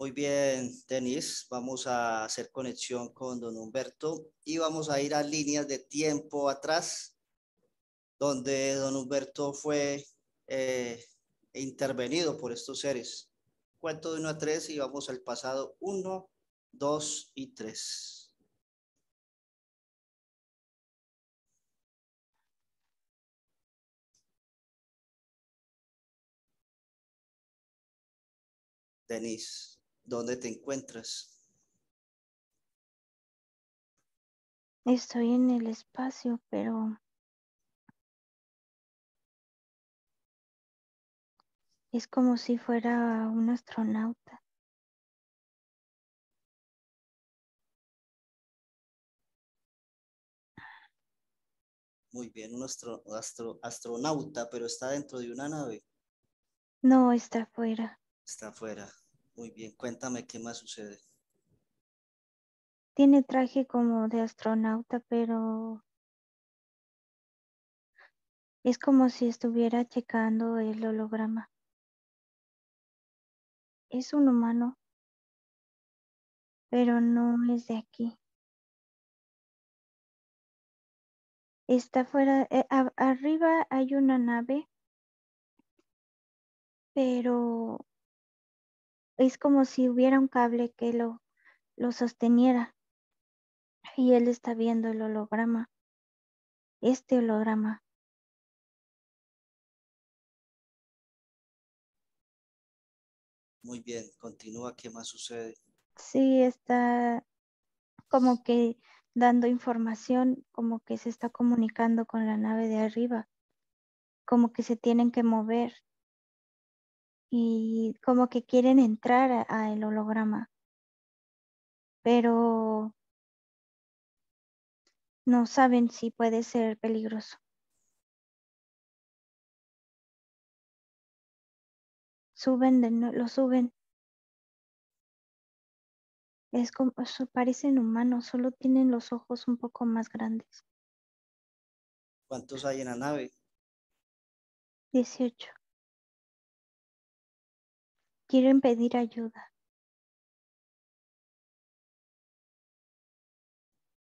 Muy bien, Denis, vamos a hacer conexión con don Humberto y vamos a ir a líneas de tiempo atrás, donde don Humberto fue intervenido por estos seres. Cuento de 1 a 3 y vamos al pasado 1, 2 y 3. Denis, ¿dónde te encuentras? Estoy en el espacio, pero es como si fuera un astronauta. Muy bien, un astronauta, pero ¿está dentro de una nave? No, está afuera. Está afuera. Muy bien, cuéntame qué más sucede. Tiene traje como de astronauta, pero es como si estuviera checando el holograma. Es un humano, pero no es de aquí. Está fuera, arriba hay una nave, pero es como si hubiera un cable que lo sosteniera y él está viendo el holograma, este holograma. Muy bien, continúa, ¿qué más sucede? Sí, está como que dando información, como que se está comunicando con la nave de arriba, como que se tienen que mover. Y como que quieren entrar al holograma, pero no saben si puede ser peligroso. Lo suben. Es como, parecen humanos, solo tienen los ojos un poco más grandes. ¿Cuántos hay en la nave? 18. Quieren pedir ayuda.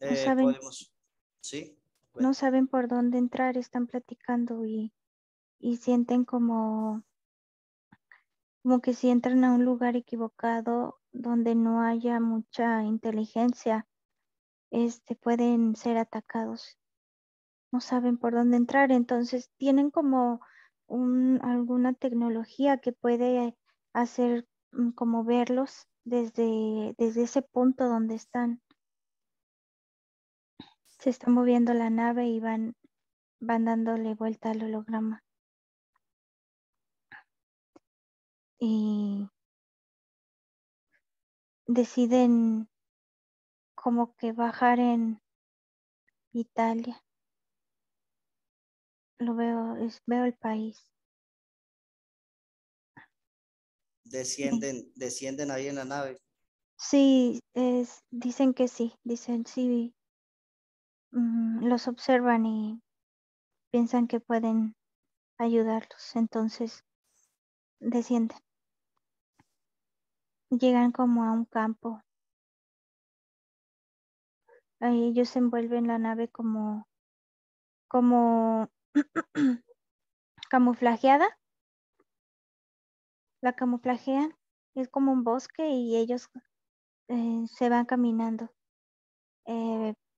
No saben, podemos. Sí, bueno. No saben por dónde entrar, están platicando y sienten como que si entran a un lugar equivocado donde no haya mucha inteligencia, pueden ser atacados. No saben por dónde entrar, entonces tienen como alguna tecnología que puede hacer como verlos desde ese punto donde están. Se está moviendo la nave y van dándole vuelta al holograma. Y deciden como que bajar en Italia. Lo veo, veo el país. Descienden ahí en la nave. Sí, dicen que sí, dicen sí. Los observan y piensan que pueden ayudarlos, entonces descienden. Llegan como a un campo. Ahí ellos envuelven la nave como camuflajeada. La camuflajean, es como un bosque y ellos se van caminando.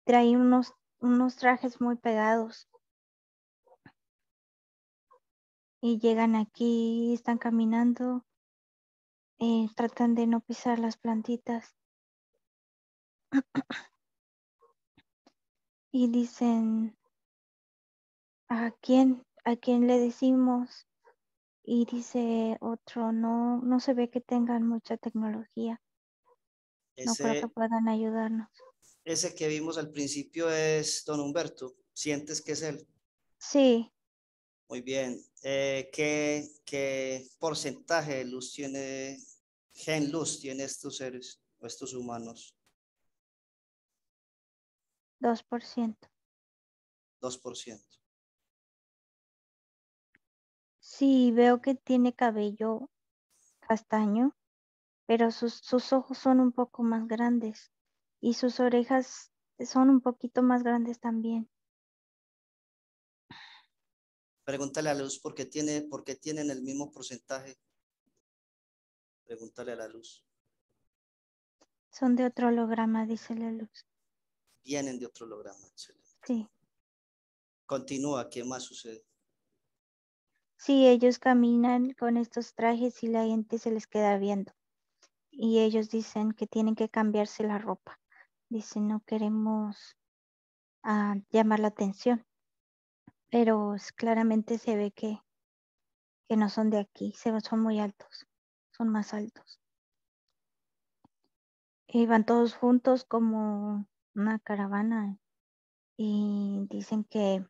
Traen unos trajes muy pegados. Y llegan aquí, están caminando, tratan de no pisar las plantitas. Y dicen, ¿a quién le decimos? Y dice otro, no se ve que tengan mucha tecnología. No creo que puedan ayudarnos. Ese que vimos al principio es don Humberto. ¿Sientes que es él? Sí. Muy bien. ¿Qué porcentaje de luz tiene, gen luz tiene estos seres o estos humanos? 2%. 2%. Sí, veo que tiene cabello castaño, pero sus ojos son un poco más grandes y sus orejas son un poquito más grandes también. Pregúntale a la luz porque tienen el mismo porcentaje. Pregúntale a la luz. Son de otro holograma, dice la luz. Vienen de otro holograma. Sí. Continúa, ¿qué más sucede? Sí, ellos caminan con estos trajes y la gente se les queda viendo. Y ellos dicen que tienen que cambiarse la ropa. Dicen, no queremos llamar la atención. Pero claramente se ve que no son de aquí. Son muy altos. Son más altos. Y van todos juntos como una caravana. Y dicen que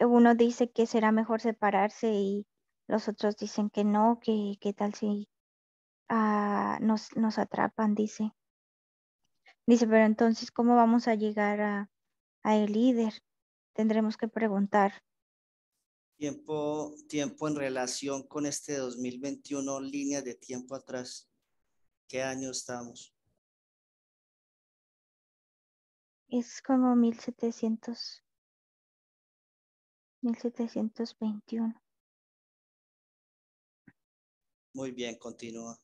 uno dice que será mejor separarse y los otros dicen que no, que qué tal si nos atrapan, dice. Dice, pero entonces, ¿cómo vamos a llegar a el líder? Tendremos que preguntar. Tiempo en relación con este 2021, líneas de tiempo atrás. ¿Qué año estamos? Es como 1700. 1721. Muy bien, continúa.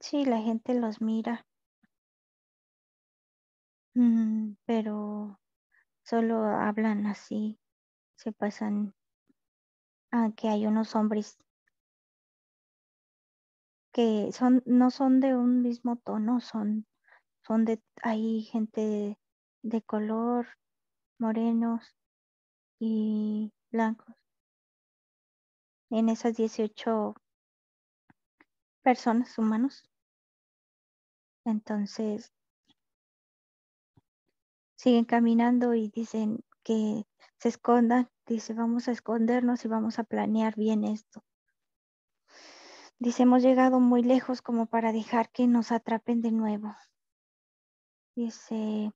Sí, la gente los mira. Pero solo hablan así. Se pasan a que hay unos hombres que no son de un mismo tono, son de, hay gente de color, morenos y blancos. En esas 18 personas humanos. Entonces, siguen caminando y dicen que se escondan. Dice, vamos a escondernos y vamos a planear bien esto. Dice, hemos llegado muy lejos como para dejar que nos atrapen de nuevo. Dice,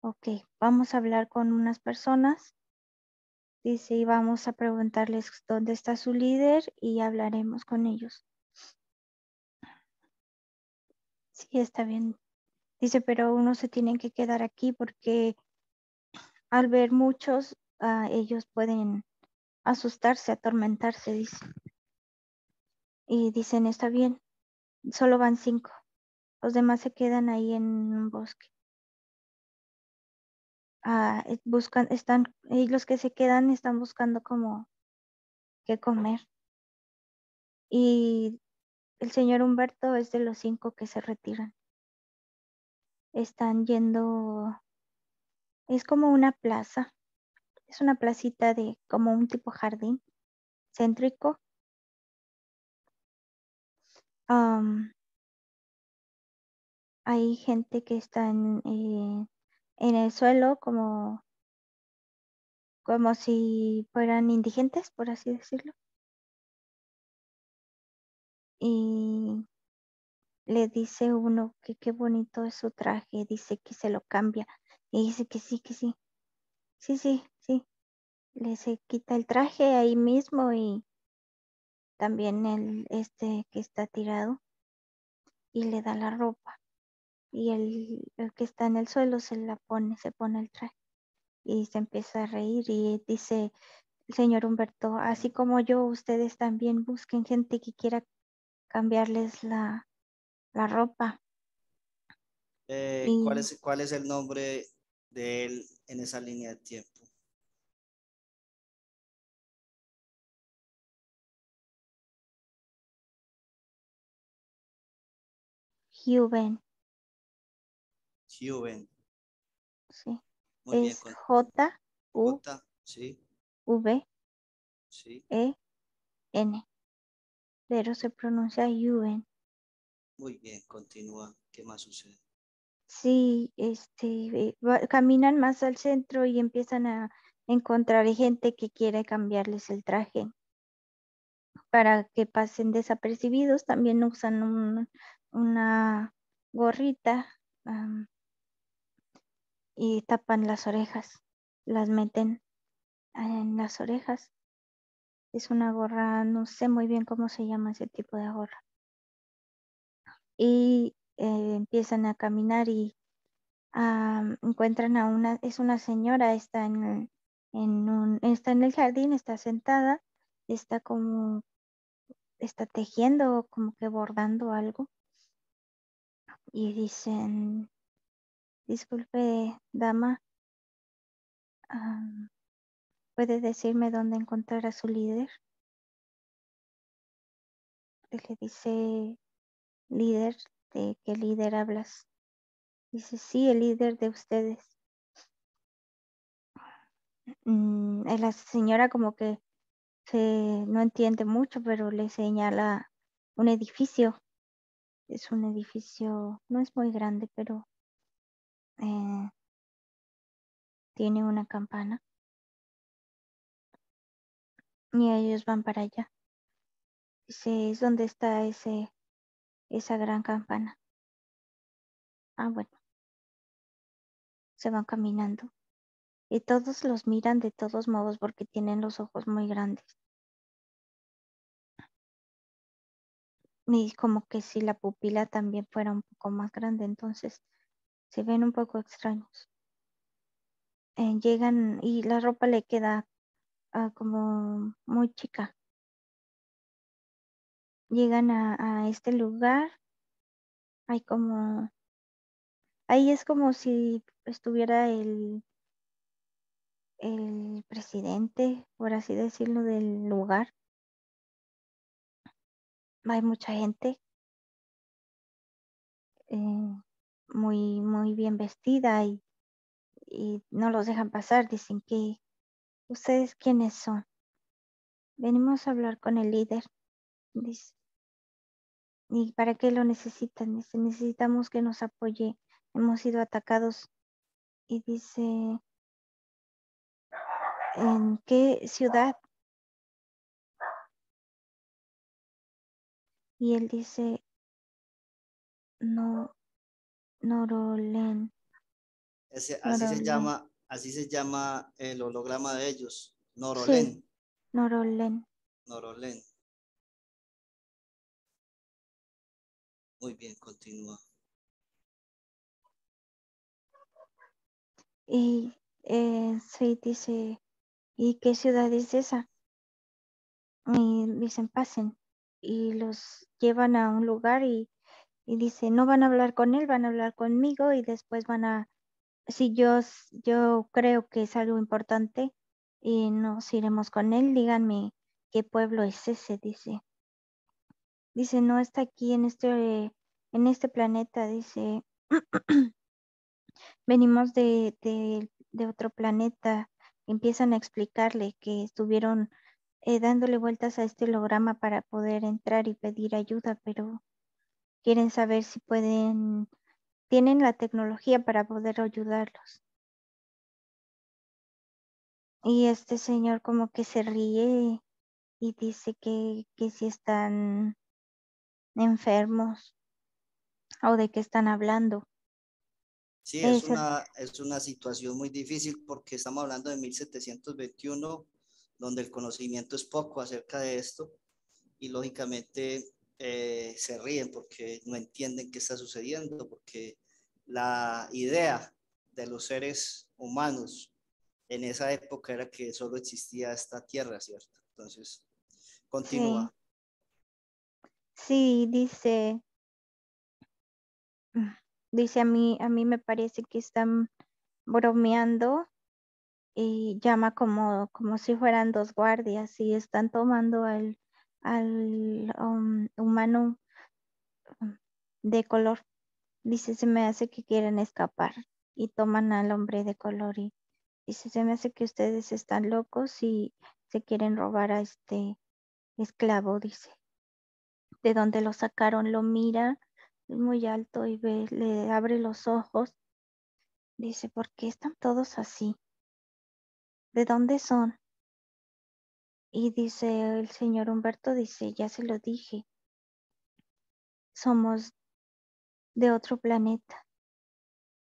ok, vamos a hablar con unas personas. Dice, y vamos a preguntarles dónde está su líder y hablaremos con ellos. Sí, está bien. Dice, pero unos se tienen que quedar aquí porque al ver muchos, ellos pueden asustarse, atormentarse, dice. Y dicen, está bien, solo van 5. Los demás se quedan ahí en un bosque. Y los que se quedan están buscando como qué comer. Y el señor Humberto es de los 5 que se retiran. Están yendo, es como una plaza, es una placita de como un tipo jardín céntrico. Hay gente que está en el suelo como si fueran indigentes, por así decirlo. Y le dice uno que qué bonito es su traje, dice que se lo cambia. Y dice que sí, que sí. Sí. Le se quita el traje ahí mismo y también el que está tirado y le da la ropa. Y el que está en el suelo se pone el traje y se empieza a reír y dice el señor Humberto, así como yo, ustedes también busquen gente que quiera cambiarles la ropa. ¿Cuál es el nombre de él en esa línea de tiempo? Juven. Juven. Sí. Muy bien. J, sí. V, sí. E, N. Pero se pronuncia Juven. Muy bien, continúa. ¿Qué más sucede? Sí, caminan más al centro y empiezan a encontrar gente que quiere cambiarles el traje. Para que pasen desapercibidos, también usan una gorrita. Y tapan las orejas, las meten en las orejas Es una gorra, no sé muy bien cómo se llama ese tipo de gorra. Y empiezan a caminar y encuentran a una, es una señora, está está en el jardín, está sentada, está como, está tejiendo, como que bordando algo. Y dicen, disculpe, dama, ¿puede decirme dónde encontrar a su líder? Él le dice, líder, ¿de qué líder hablas? Dice, sí, el líder de ustedes. La señora como que no entiende mucho, pero le señala un edificio. Es un edificio, no es muy grande, pero tiene una campana. Y ellos van para allá. Dice, ¿es dónde está esa gran campana? Ah, bueno. Se van caminando. Y todos los miran de todos modos porque tienen los ojos muy grandes. Y como que si la pupila también fuera un poco más grande, entonces se ven un poco extraños. Llegan y la ropa le queda como muy chica. Llegan a este lugar. Hay como... Ahí es como si estuviera el presidente, por así decirlo, del lugar. Hay mucha gente muy, muy bien vestida y no los dejan pasar. Dicen que, ¿ustedes quiénes son? Venimos a hablar con el líder. Dice, ¿y para qué lo necesitan? Dice, necesitamos que nos apoye. Hemos sido atacados. Y dice, ¿en qué ciudad? Y él dice, no, Norolén. Así se llama el holograma de ellos, Norolén. Sí, Norolén. Norolén. Muy bien, continúa. Y sí, dice, ¿y qué ciudad es esa? Y dicen, pasen. Y los llevan a un lugar y dice, no van a hablar con él, van a hablar conmigo y después van a, si yo creo que es algo importante y nos iremos con él, díganme qué pueblo es ese, dice. Dice, no está aquí en este planeta, dice, venimos de otro planeta. Empiezan a explicarle que estuvieron dándole vueltas a este holograma para poder entrar y pedir ayuda, pero quieren saber si tienen la tecnología para poder ayudarlos. Y este señor como que se ríe y dice que si están enfermos o de qué están hablando. Sí, es una situación muy difícil porque estamos hablando de 1721, donde el conocimiento es poco acerca de esto y lógicamente se ríen porque no entienden qué está sucediendo, porque la idea de los seres humanos en esa época era que solo existía esta tierra, ¿cierto? Entonces, continúa. Sí, dice a mí me parece que están bromeando. Y llama como si fueran dos guardias y están tomando al humano de color. Dice, se me hace que quieren escapar y toman al hombre de color y dice, se me hace que ustedes están locos y se quieren robar a este esclavo, dice. De donde lo sacaron, lo mira muy alto y le abre los ojos. Dice, ¿por qué están todos así? ¿De dónde son? Y dice el señor Humberto, dice, ya se lo dije. Somos de otro planeta.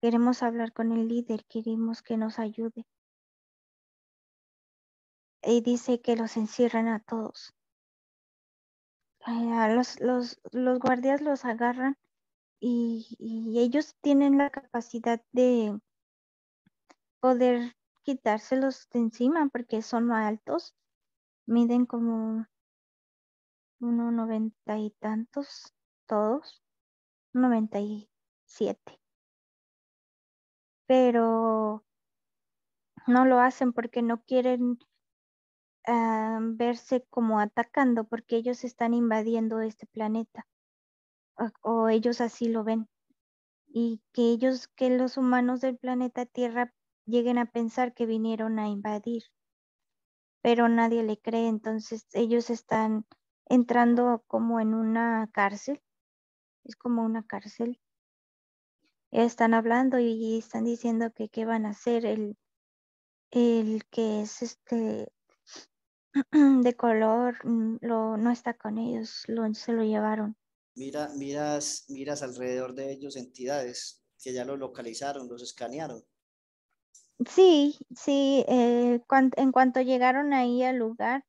Queremos hablar con el líder, queremos que nos ayude. y dice que los encierran a todos. Los guardias los agarran y ellos tienen la capacidad de poder quitárselos de encima porque son altos, miden como 1,90 y tantos, todos, 1,97. Pero no lo hacen porque no quieren verse como atacando, porque ellos están invadiendo este planeta, o ellos así lo ven. Y que ellos, que los humanos del planeta Tierra lleguen a pensar que vinieron a invadir, pero nadie le cree, entonces ellos están entrando como en una cárcel, es como una cárcel. Están hablando y están diciendo que qué van a hacer. El que es de color no está con ellos, se lo llevaron. Miras alrededor de ellos entidades que ya lo localizaron, los escanearon. Sí, en cuanto llegaron ahí al lugar,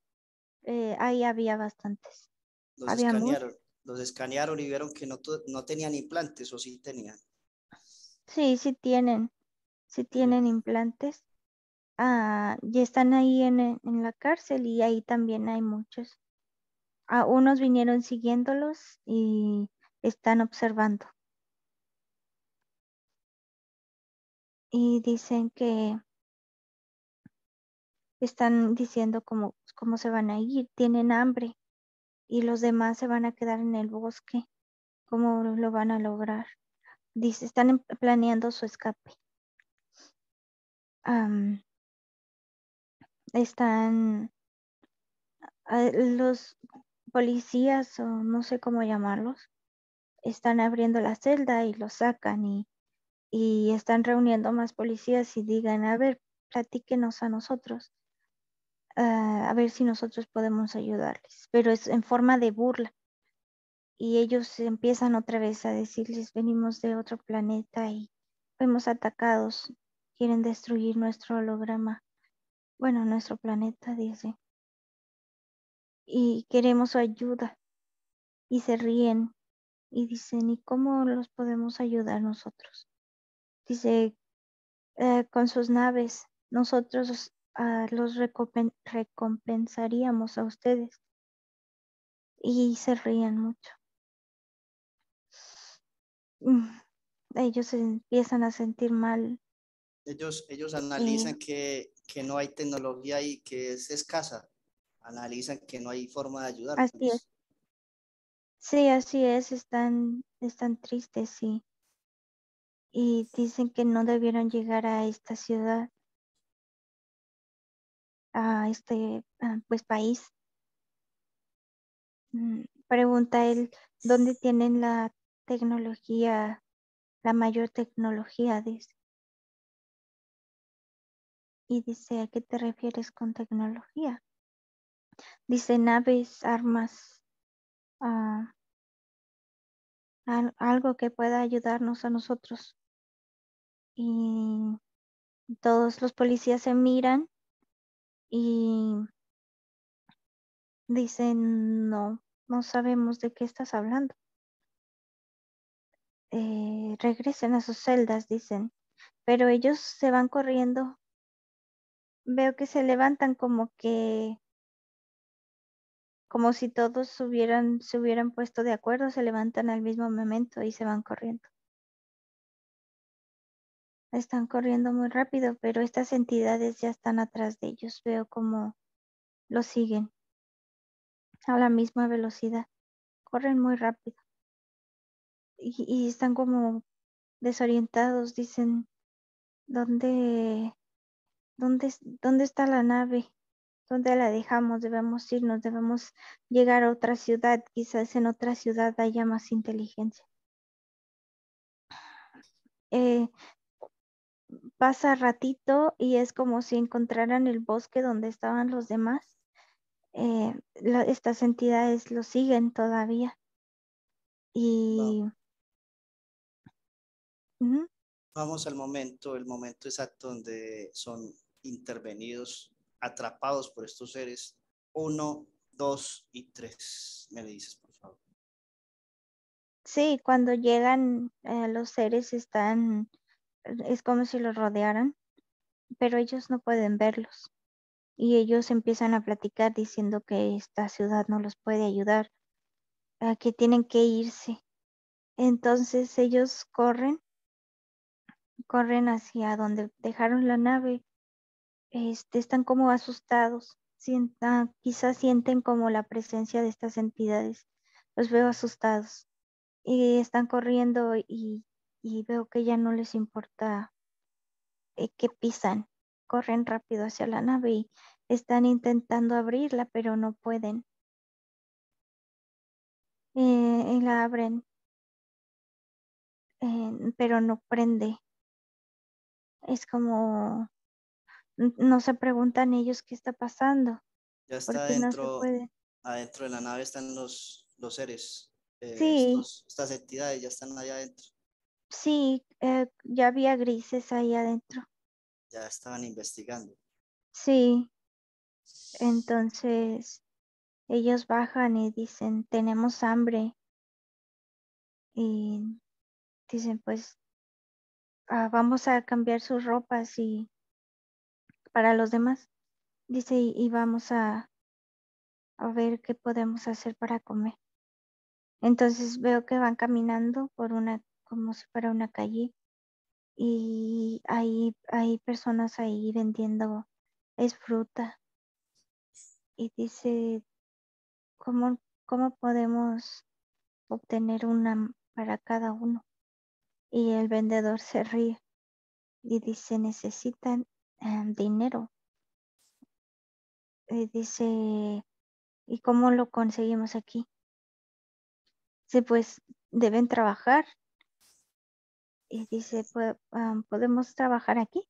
ahí había bastantes. Los escanearon y vieron que no tenían implantes, o sí tenían. Sí tienen implantes. Y están ahí en la cárcel y ahí también hay muchos. Unos vinieron siguiéndolos y están observando. Y dicen que están diciendo cómo se van a ir, tienen hambre y los demás se van a quedar en el bosque. ¿Cómo lo van a lograr? Dice, están planeando su escape. Los policías, o no sé cómo llamarlos, están abriendo la celda y los sacan y están reuniendo más policías y digan, a ver, platíquenos a nosotros, a ver si nosotros podemos ayudarles, pero es en forma de burla. Y ellos empiezan otra vez a decirles, venimos de otro planeta y fuimos atacados, quieren destruir nuestro holograma, bueno, nuestro planeta, dice, y queremos su ayuda. Y se ríen y dicen, ¿y cómo los podemos ayudar nosotros? Dice, con sus naves, nosotros los recompensaríamos a ustedes. Y se ríen mucho. Ellos se empiezan a sentir mal. Ellos analizan que no hay tecnología y que es escasa. Analizan que no hay forma de ayudar. Así es. Sí, así es. Están tristes, sí. Y dicen que no debieron llegar a esta ciudad, a este país. Pregunta él, ¿dónde tienen la tecnología, la mayor tecnología? Dice. Y dice, ¿a qué te refieres con tecnología? Dice, naves, armas, algo que pueda ayudarnos a nosotros. Y todos los policías se miran y dicen, no sabemos de qué estás hablando. Regresen a sus celdas, dicen, pero ellos se van corriendo. Veo que se levantan como si todos se hubieran puesto de acuerdo, se levantan al mismo momento y se van corriendo. Están corriendo muy rápido, pero estas entidades ya están atrás de ellos. Veo como los siguen a la misma velocidad. Corren muy rápido. Y están como desorientados, dicen, ¿Dónde está la nave? ¿Dónde la dejamos? Debemos irnos, debemos llegar a otra ciudad. Quizás en otra ciudad haya más inteligencia. Pasa ratito y es como si encontraran el bosque donde estaban los demás. Estas entidades lo siguen todavía. Y... Vamos al momento exacto donde son intervenidos atrapados por estos seres 1, 2 y 3. Me le dices, por favor. Sí, cuando llegan los seres están, es como si los rodearan, pero ellos no pueden verlos. Y ellos empiezan a platicar diciendo que esta ciudad no los puede ayudar, que tienen que irse. Entonces ellos corren hacia donde dejaron la nave. Están como asustados, quizás sienten como la presencia de estas entidades. Los veo asustados y están corriendo y veo que ya no les importa que pisan. Corren rápido hacia la nave y están intentando abrirla, pero no pueden. Y la abren, pero no prende. Es como, no se preguntan ellos qué está pasando. Ya está adentro, no adentro de la nave están los seres. Sí. Estas entidades ya están allá adentro. Sí, ya había grises ahí adentro. Ya estaban investigando. Sí. Entonces ellos bajan y dicen, tenemos hambre. Y dicen, pues vamos a cambiar sus ropas y para los demás. Dice, y vamos a ver qué podemos hacer para comer. Entonces veo que van caminando por una, como si fuera una calle. Y hay personas ahí vendiendo, es fruta. Y dice, ¿cómo podemos obtener una para cada uno? Y el vendedor se ríe y dice, necesitan dinero. Y dice, ¿y cómo lo conseguimos aquí? Dice, pues deben trabajar. Y dice, ¿podemos trabajar aquí?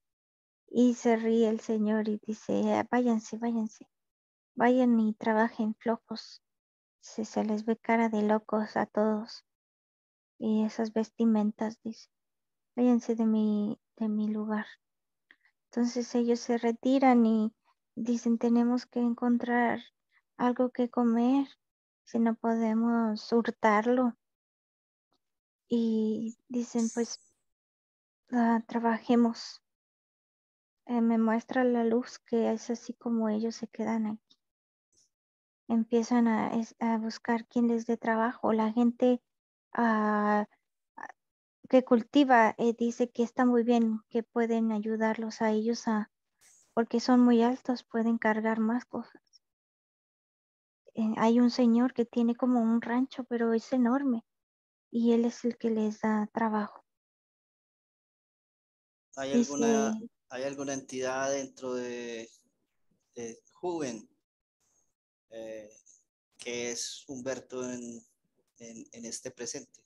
Y se ríe el señor y dice, váyanse. Vayan y trabajen flojos. Se les ve cara de locos a todos. Y esas vestimentas, dice, váyanse de mi lugar. Entonces ellos se retiran y dicen, tenemos que encontrar algo que comer. Si no podemos hurtarlo. Y dicen, pues, trabajemos. Me muestra la luz que es así como ellos se quedan aquí. Empiezan a buscar quién les dé trabajo. La gente que cultiva dice que está muy bien, que pueden ayudarlos a ellos porque son muy altos, pueden cargar más cosas. Hay un señor que tiene como un rancho, pero es enorme. Y él es el que les da trabajo. ¿Hay alguna entidad dentro de Juven que es Humberto en este presente?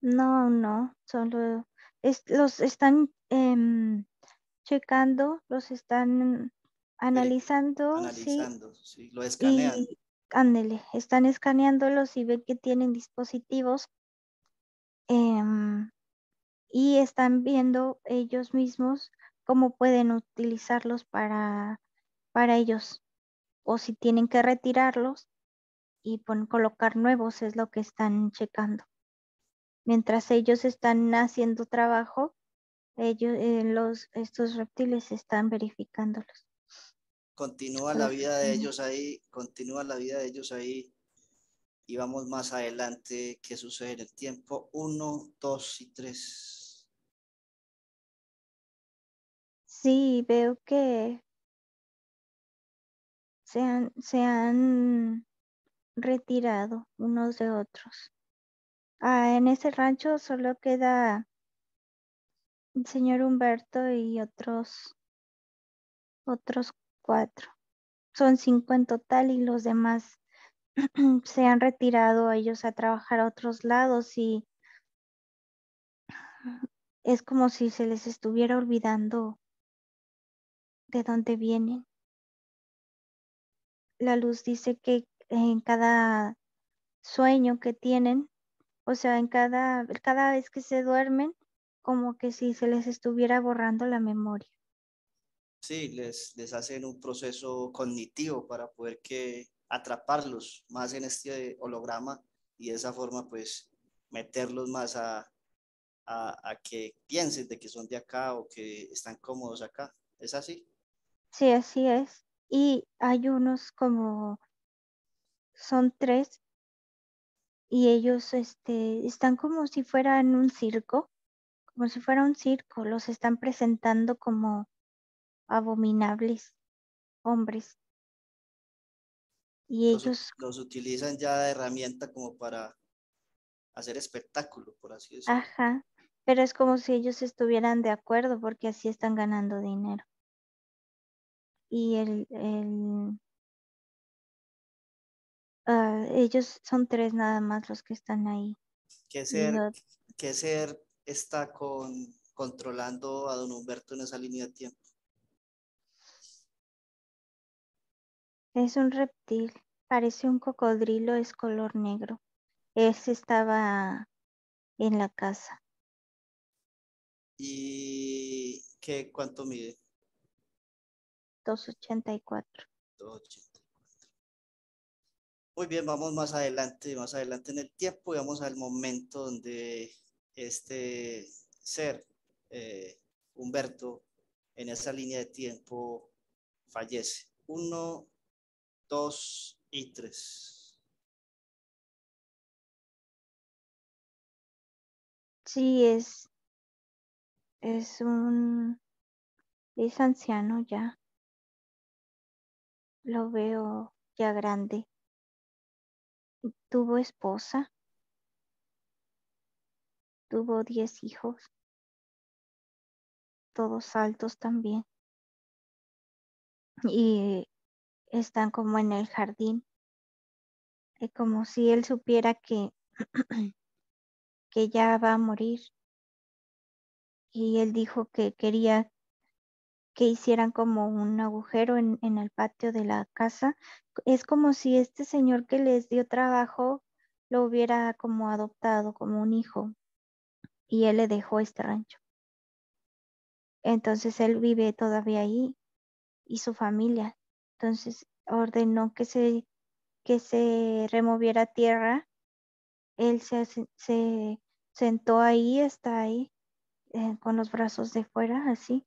No, solo los están checando, los están analizando. Sí, lo escanean. Y, ándale, están escaneándolos y ven que tienen dispositivos. Y están viendo ellos mismos cómo pueden utilizarlos para ellos, o si tienen que retirarlos y colocar nuevos, es lo que están checando. Mientras ellos están haciendo trabajo, estos reptiles están verificándolos. Continúa la vida de ellos ahí. Y vamos más adelante, ¿qué sucede en el tiempo? 1, 2 y 3. Sí, veo que se han retirado unos de otros. En ese rancho solo queda el señor Humberto y otros 4. Son 5 en total y los demás se han retirado ellos a trabajar a otros lados y es como si se les estuviera olvidando de dónde vienen. La luz dice que en cada sueño que tienen, o sea, en cada vez que se duermen, como que si se les estuviera borrando la memoria. Sí, les hacen un proceso cognitivo para poder atraparlos más en este holograma y de esa forma pues meterlos más a que piensen de que son de acá o que están cómodos acá. ¿Es así? Sí, así es. Y hay unos como son 3 y ellos están como si fueran un circo, los están presentando como abominables hombres. Y ellos los utilizan ya de herramienta como para hacer espectáculo, por así decirlo. Ajá, pero es como si ellos estuvieran de acuerdo porque así están ganando dinero. Y ellos son 3 nada más los que están ahí. ¿Qué ser está controlando a don Humberto en esa línea de tiempo? Es un reptil, parece un cocodrilo, es color negro. Ese estaba en la casa. ¿Y cuánto mide? 2.84. 2.84. Muy bien, vamos más adelante en el tiempo y vamos al momento donde este ser, Humberto, en esa línea de tiempo fallece. 1, 2 y 3. Sí, es anciano ya. Lo veo ya grande. Tuvo esposa. Tuvo 10 hijos. Todos altos también. Y están como en el jardín, como si él supiera que ya va a morir. Y él dijo que quería que hicieran como un agujero en el patio de la casa. Es como si este señor que les dio trabajo lo hubiera como adoptado como un hijo y él le dejó este rancho. Entonces él vive todavía ahí y su familia. Entonces ordenó que se removiera tierra. Él se sentó ahí, está ahí, con los brazos de fuera, así.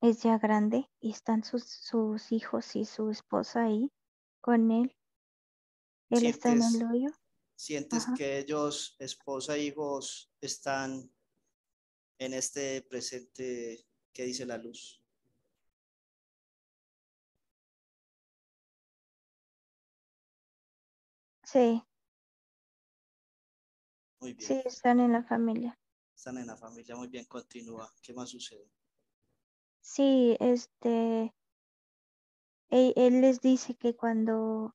Es ya grande y están sus hijos y su esposa ahí con él. Él está en el hoyo. ¿Sientes que ellos, esposa e hijos, están en este presente que dice la luz? Sí. Muy bien. Sí, están en la familia. Están en la familia, muy bien, continúa. ¿Qué más sucede? Sí, él les dice que cuando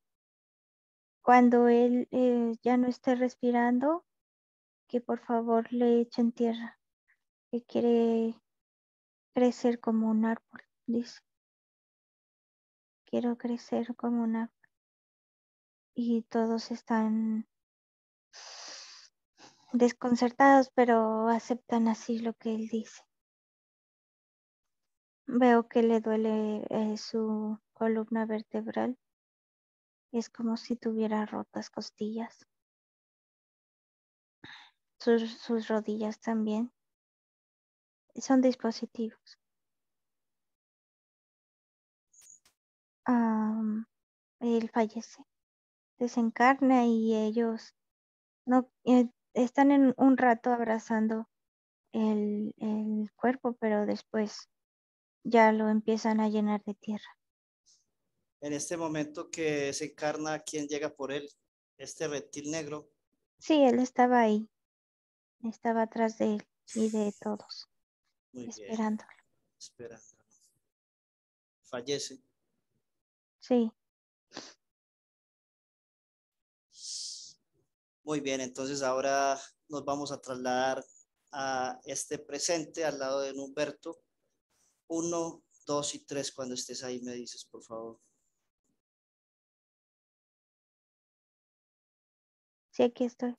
él ya no esté respirando, que por favor le echen tierra, que quiere crecer como un árbol, dice. Quiero crecer como un árbol. Y todos están desconcertados, pero aceptan así lo que él dice. Veo que le duele su columna vertebral. Es como si tuviera rotas costillas. Sus rodillas también. Son dispositivos. Él fallece. Desencarna y ellos no están en un rato abrazando el cuerpo, pero después ya lo empiezan a llenar de tierra. En este momento que se encarna, ¿quién llega por él? ¿Este reptil negro? Sí, él estaba ahí. Estaba atrás de él y de todos. Muy esperándolo. Bien. Esperándolo. Fallece. Sí. Muy bien, entonces ahora nos vamos a trasladar a este presente al lado de Humberto. 1, 2 y 3, cuando estés ahí me dices, por favor. Sí, aquí estoy.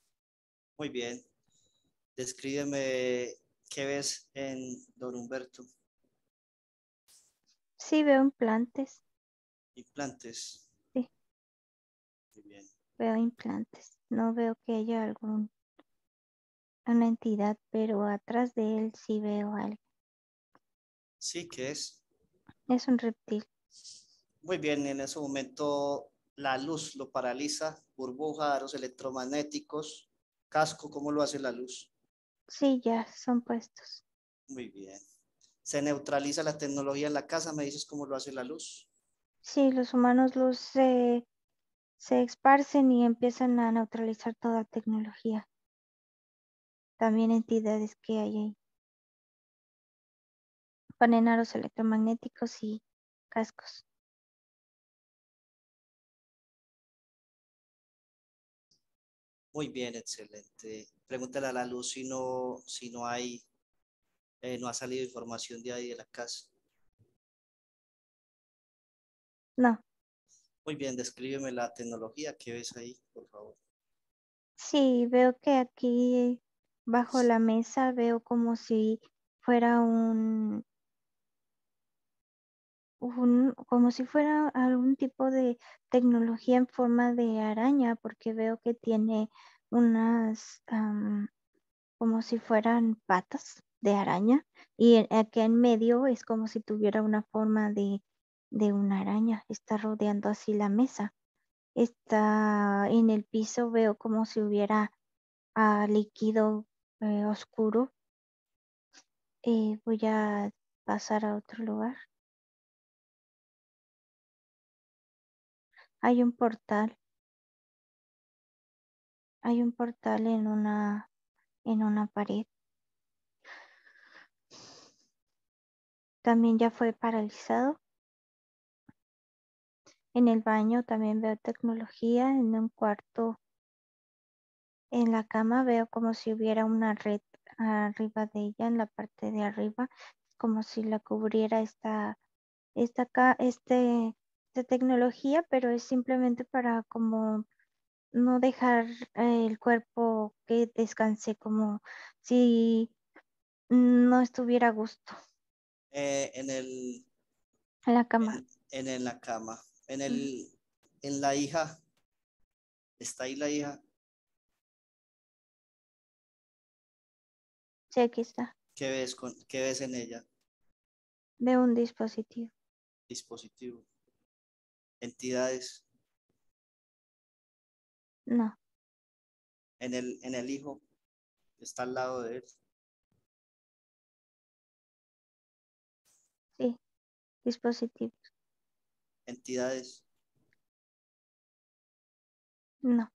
Muy bien. Descríbeme qué ves en don Humberto. Sí, veo implantes. ¿Implantes? Sí. Muy bien. Veo implantes. No veo que haya alguna entidad, pero atrás de él sí veo algo. Sí, ¿qué es? Es un reptil. Muy bien, en ese momento la luz lo paraliza, burbuja, aros electromagnéticos, casco, ¿cómo lo hace la luz? Sí, ya son puestos. Muy bien. ¿Se neutraliza la tecnología en la casa? ¿Me dices cómo lo hace la luz? Sí, los humanos luz se esparcen y empiezan a neutralizar toda tecnología. También entidades que hay ahí. Ponen aros electromagnéticos y cascos. Muy bien, excelente. Pregúntale a la luz si no hay... no ha salido información de ahí de la casa. No. Muy bien, descríbeme la tecnología que ves ahí, por favor. Sí, veo que aquí bajo la mesa veo como si fuera como si fuera algún tipo de tecnología en forma de araña, porque veo que tiene unas como si fueran patas de araña, y aquí en medio es como si tuviera una forma de una araña. Está rodeando así la mesa. Está en el piso, veo como si hubiera líquido oscuro. Voy a pasar a otro lugar. Hay un portal. Hay un portal en una pared. También ya fue paralizado. En el baño también veo tecnología. En un cuarto, en la cama, veo como si hubiera una red arriba de ella, en la parte de arriba, como si la cubriera esta tecnología, pero es simplemente para como no dejar el cuerpo que descanse, como si no estuviera a gusto. En la cama. En la cama. En la hija. ¿Está ahí la hija? Sí, aquí está. ¿Qué ves en ella? Veo un dispositivo. Dispositivo. ¿Entidades? No. En el hijo. Está al lado de él. Sí, dispositivos. ¿Entidades? No.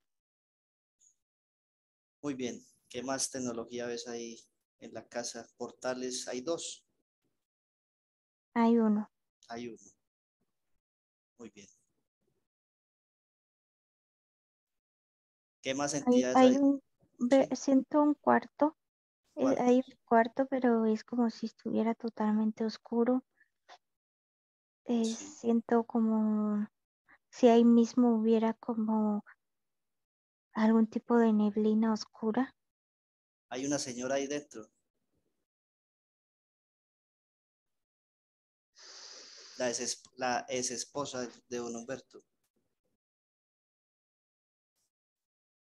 Muy bien. ¿Qué más tecnología ves ahí en la casa? ¿Portales? ¿Hay dos? Hay uno. Hay uno. Muy bien. ¿Qué más entidades hay? Siento un cuarto. Hay un cuarto, pero es como si estuviera totalmente oscuro. Sí. Siento como si ahí mismo hubiera como algún tipo de neblina oscura. ¿Hay una señora ahí dentro? La ex esposa de don Humberto.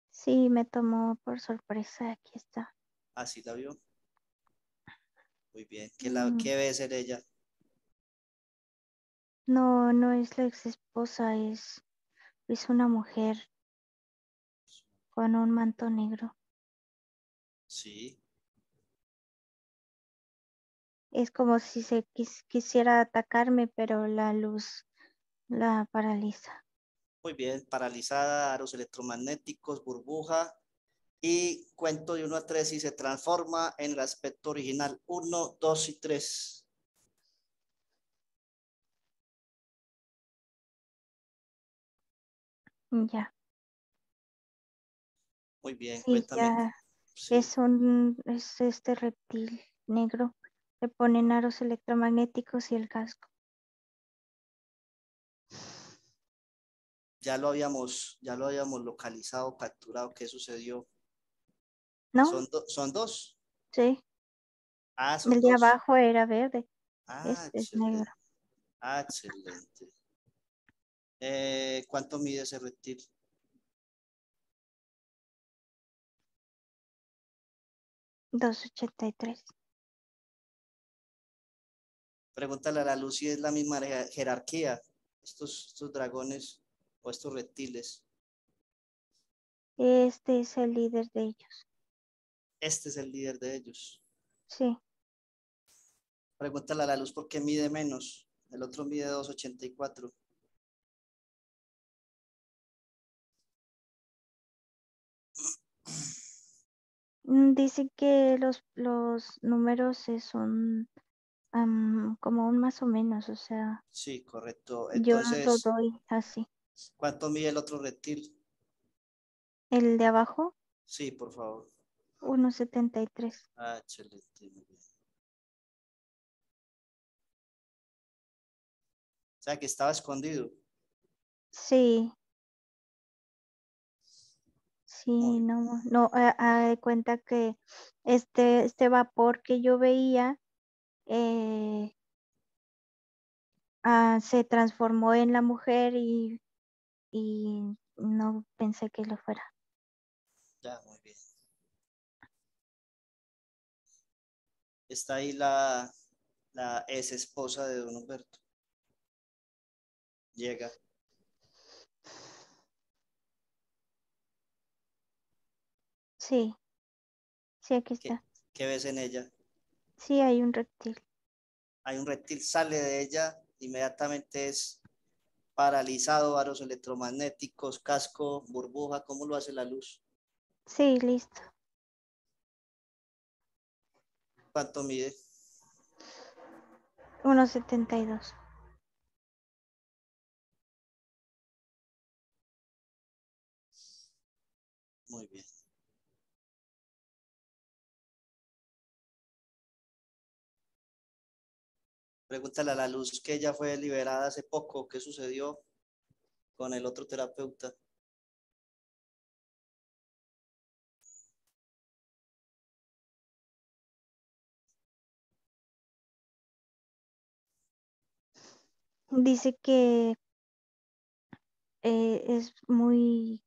Sí, me tomó por sorpresa. Aquí está. ¿Ah, sí la vio? Muy bien. ¿Qué ves en ella? No, no es la ex esposa, es una mujer con un manto negro. Sí. Es como si se quisiera atacarme, pero la luz la paraliza. Muy bien, paralizada, aros electromagnéticos, burbuja, y cuento de 1 a 3 y se transforma en el aspecto original. 1, 2 y 3. Ya. Muy bien, sí, cuéntame. Sí. Es este reptil negro. Le ponen aros electromagnéticos y el casco. Ya lo habíamos localizado, capturado. ¿Qué sucedió? ¿No? ¿Son dos? Sí. Ah, son dos. El de abajo era verde. Ah, este es negro. Ah, excelente. ¿Cuánto mide ese reptil? $2.83. Pregúntale a la Luz si es la misma jerarquía, estos dragones o estos reptiles. Este es el líder de ellos. Este es el líder de ellos. Sí. Pregúntale a la Luz por qué mide menos. El otro mide 2.84. Dice que los números son como un más o menos, o sea. Sí, correcto. Entonces, yo lo doy así. ¿Cuánto mide el otro reptil? ¿El de abajo? Sí, por favor. 1.73. Ah, excelente. O sea, que estaba escondido. Sí. Sí, no, de cuenta que este vapor que yo veía se transformó en la mujer y no pensé que lo fuera. Ya, muy bien. Está ahí la ex esposa de don Humberto. Llega. Sí, sí, aquí está. ¿Qué ves en ella? Sí, hay un reptil. Hay un reptil, sale de ella, inmediatamente es paralizado, varos electromagnéticos, casco, burbuja, ¿cómo lo hace la Luz? Sí, listo. ¿Cuánto mide? 1.72. Muy bien. Pregúntale a la Luz que ella fue liberada hace poco. ¿Qué sucedió con el otro terapeuta? Dice que es muy,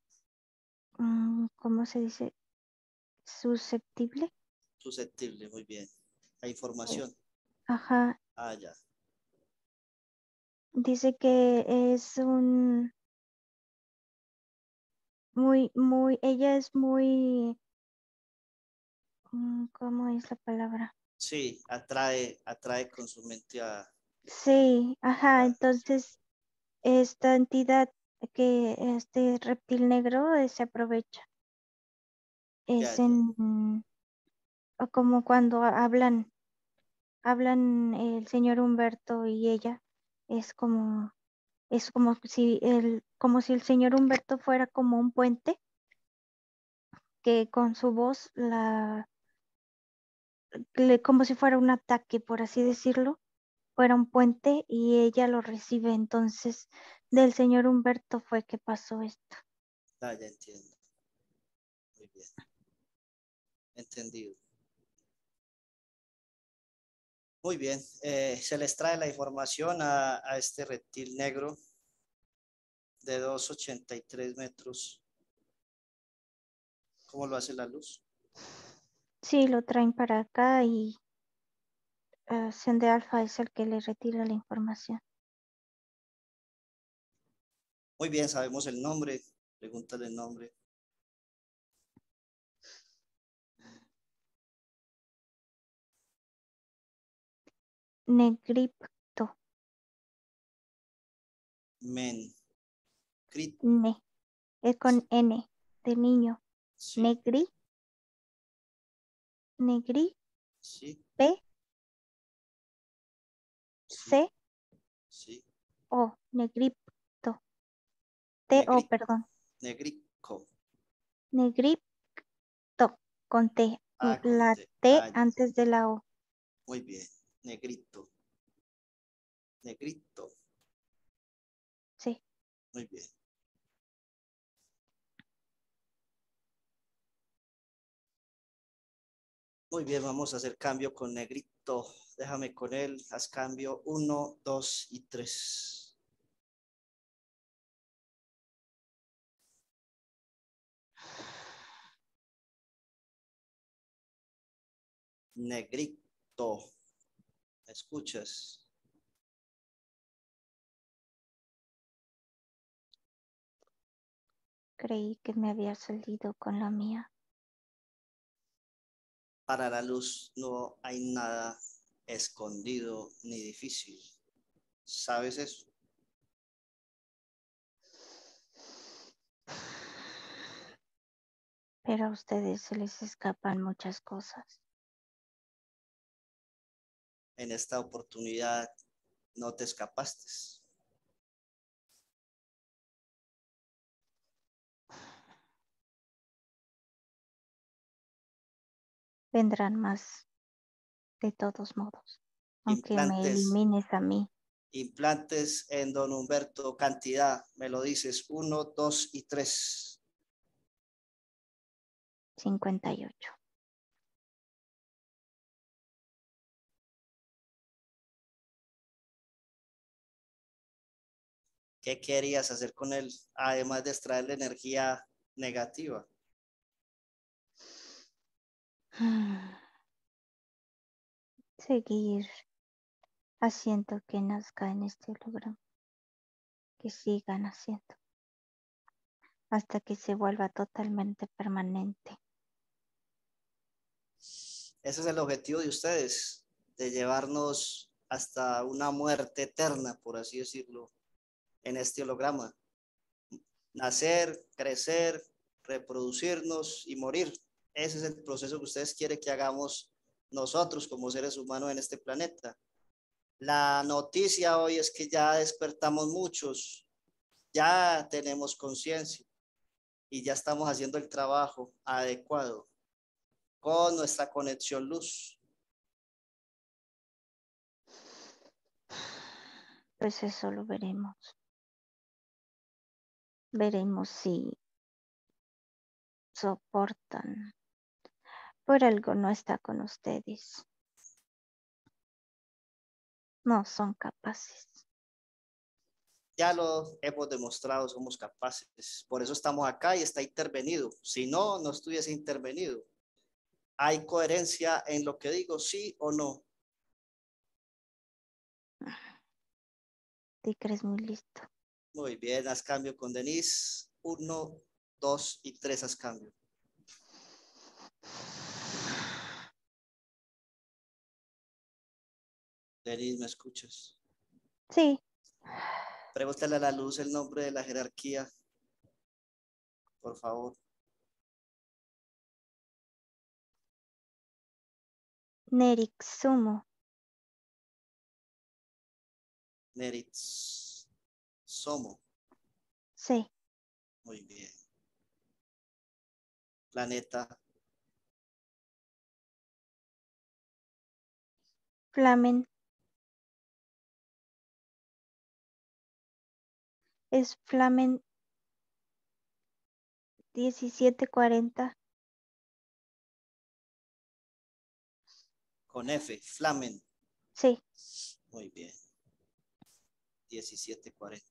¿cómo se dice? Susceptible. Susceptible, muy bien. La información. Ajá. Ah, ya. Dice que es ella es muy, ¿cómo es la palabra? Sí, atrae con su mente a... Sí, ajá, entonces esta entidad, que este reptil negro se aprovecha. Es ya. Como cuando hablan el señor Humberto y ella, es como si el señor Humberto fuera como un puente que con su voz como si fuera un ataque, por así decirlo, fuera un puente y ella lo recibe. Entonces del señor Humberto fue que pasó esto. Ah, ya entiendo. Muy bien. Entendido. Muy bien, se les trae la información a este reptil negro de 2.83 metros. ¿Cómo lo hace la Luz? Sí, lo traen para acá y Sende Alfa es el que le retira la información. Muy bien, sabemos el nombre. Pregúntale el nombre. Negripto. Men. Crit. Ne. Es con N de niño. Sí. Negri. Negri. Sí. P. Sí. C. Sí. O. Negripto. T-O, perdón. Negrico. Negripto. Con T. Ah, con la T antes de la O. Muy bien. Negrito. Negrito. Sí. Muy bien. Muy bien, vamos a hacer cambio con Negripto. Déjame con él. Haz cambio 1, 2 y 3. Negripto, ¿me escuchas? Creí que me había salido con la mía. Para la luz no hay nada escondido ni difícil. ¿Sabes eso? Pero a ustedes se les escapan muchas cosas. En esta oportunidad no te escapaste. Vendrán más, de todos modos, aunque implantes, me elimines a mí. Implantes en don Humberto, cantidad, me lo dices, 1, 2 y 3. 58. ¿Qué querías hacer con él, además de extraerle energía negativa? Seguir haciendo que nazca en este holograma, que sigan haciendo hasta que se vuelva totalmente permanente. Ese es el objetivo de ustedes, de llevarnos hasta una muerte eterna, por así decirlo, en este holograma. Nacer, crecer, reproducirnos y morir. Ese es el proceso que ustedes quieren que hagamos nosotros como seres humanos en este planeta. La noticia hoy es que ya despertamos muchos, ya tenemos conciencia y ya estamos haciendo el trabajo adecuado con nuestra conexión luz. Pues eso lo veremos. Veremos si soportan. Por algo no está con ustedes. No son capaces. Ya lo hemos demostrado, somos capaces. Por eso estamos acá y está intervenido. Si no, no estuviese intervenido. ¿Hay coherencia en lo que digo, sí o no? Te crees muy listo. Muy bien, haz cambio con Denise. 1, 2 y 3, haz cambio. Denis, ¿me escuchas? Sí. Pregúntale a la luz el nombre de la jerarquía, por favor. Nerixsumo. Neritzomo. Sí. Muy bien. Planeta. Flamen. Es Flamen 1740. Con F, Flamen. Sí. Muy bien. 1740.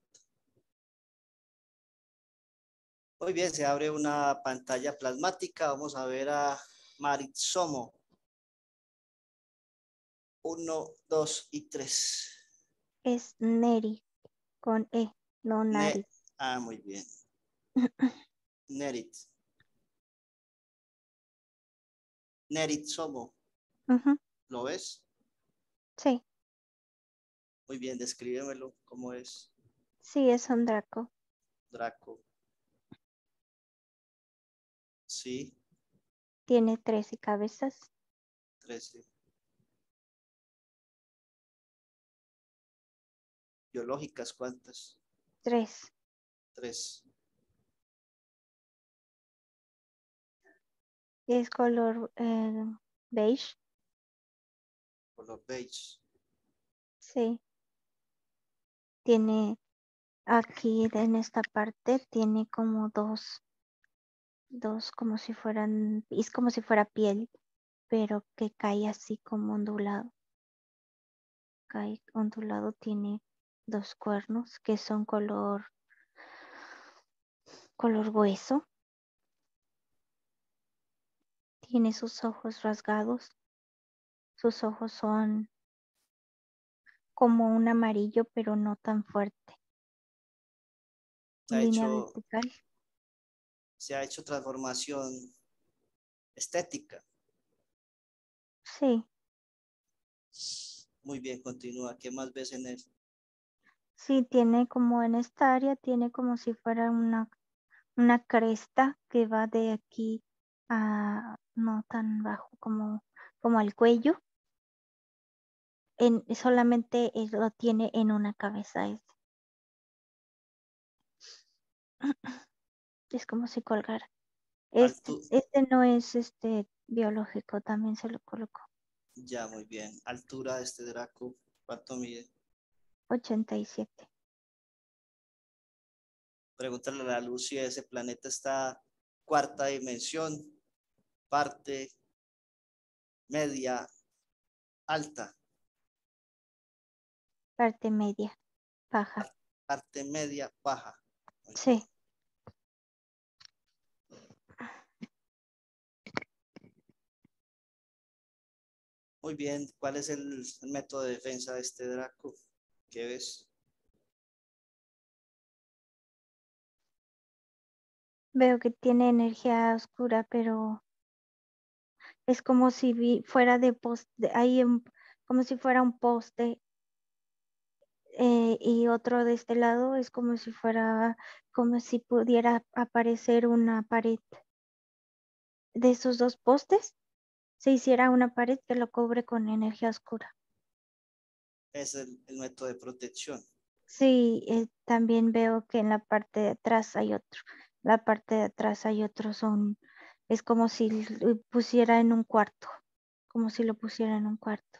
Muy bien, se abre una pantalla plasmática. Vamos a ver a Neritzomo. 1, 2 y 3. Es Neri con E. No, Nerit. Muy bien. Nerit. Neritzomo. ¿Lo ves? Sí. Muy bien, descríbemelo, ¿cómo es? Sí, es un draco. Draco. Sí. Tiene 13 cabezas. 13. Biológicas, ¿cuántas? 3. Es color beige. Color beige. Sí. Tiene aquí en esta parte, tiene como dos como si fueran, es como si fuera piel pero que cae así como ondulado. Cae ondulado, tiene dos cuernos que son color hueso. Tiene sus ojos rasgados. Sus ojos son como un amarillo, pero no tan fuerte. Línea vertical. Se ha hecho transformación estética. Sí. Muy bien, continúa. ¿Qué más ves en él? Sí, tiene como en esta área, tiene como si fuera una cresta que va de aquí a no tan bajo como al cuello. Solamente lo tiene en una cabeza. Es como si colgara. Este no es biológico, también se lo colocó. Ya, muy bien. Altura de este Draco, ¿cuánto mide? 87. Pregúntale a la luz si ese planeta está cuarta dimensión, parte, media, alta. Parte media, baja. Parte media, baja. Sí. Muy bien, ¿cuál es el método de defensa de este Draco? ¿Qué ves? Veo que tiene energía oscura, pero es como si fuera de poste, como si fuera un poste. Y otro de este lado es como si fuera, como si pudiera aparecer una pared de esos dos postes. Se hiciera una pared que lo cubre con energía oscura. Es el método de protección. Sí, también veo que en la parte de atrás hay otro. La parte de atrás hay otro, es como si lo pusiera en un cuarto. Como si lo pusiera en un cuarto.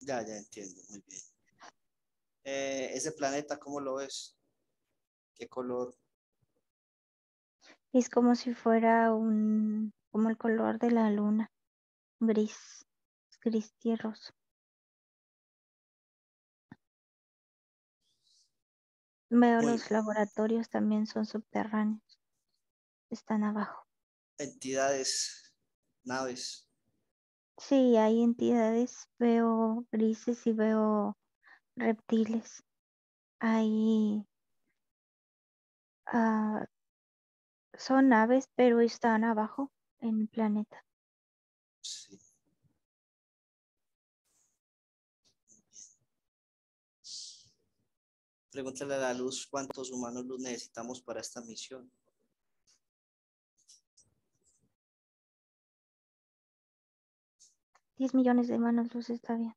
Ya entiendo, muy bien. Ese planeta, ¿cómo lo ves? ¿Qué color? Es como si fuera como el color de la luna, gris, gris tierroso. Veo los laboratorios también son subterráneos, están abajo. Entidades, naves. Sí, hay entidades, veo grises y veo reptiles. Hay... son naves, pero están abajo. En el planeta. Sí. Pregúntale a la luz cuántos humanos los necesitamos para esta misión. $10 millones de humanos luz está bien.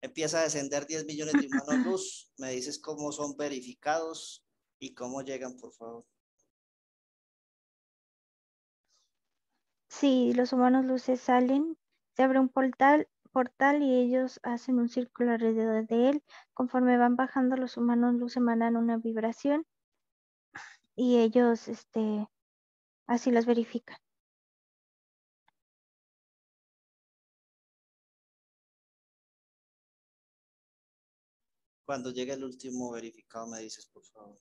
Empieza a descender 10 millones de humanos luz. Me dices cómo son verificados y cómo llegan, por favor. Sí, los humanos luces salen, se abre un portal y ellos hacen un círculo alrededor de él. Conforme van bajando, los humanos luz emanan una vibración y ellos así las verifican. Cuando llegue el último verificado me dices, por favor.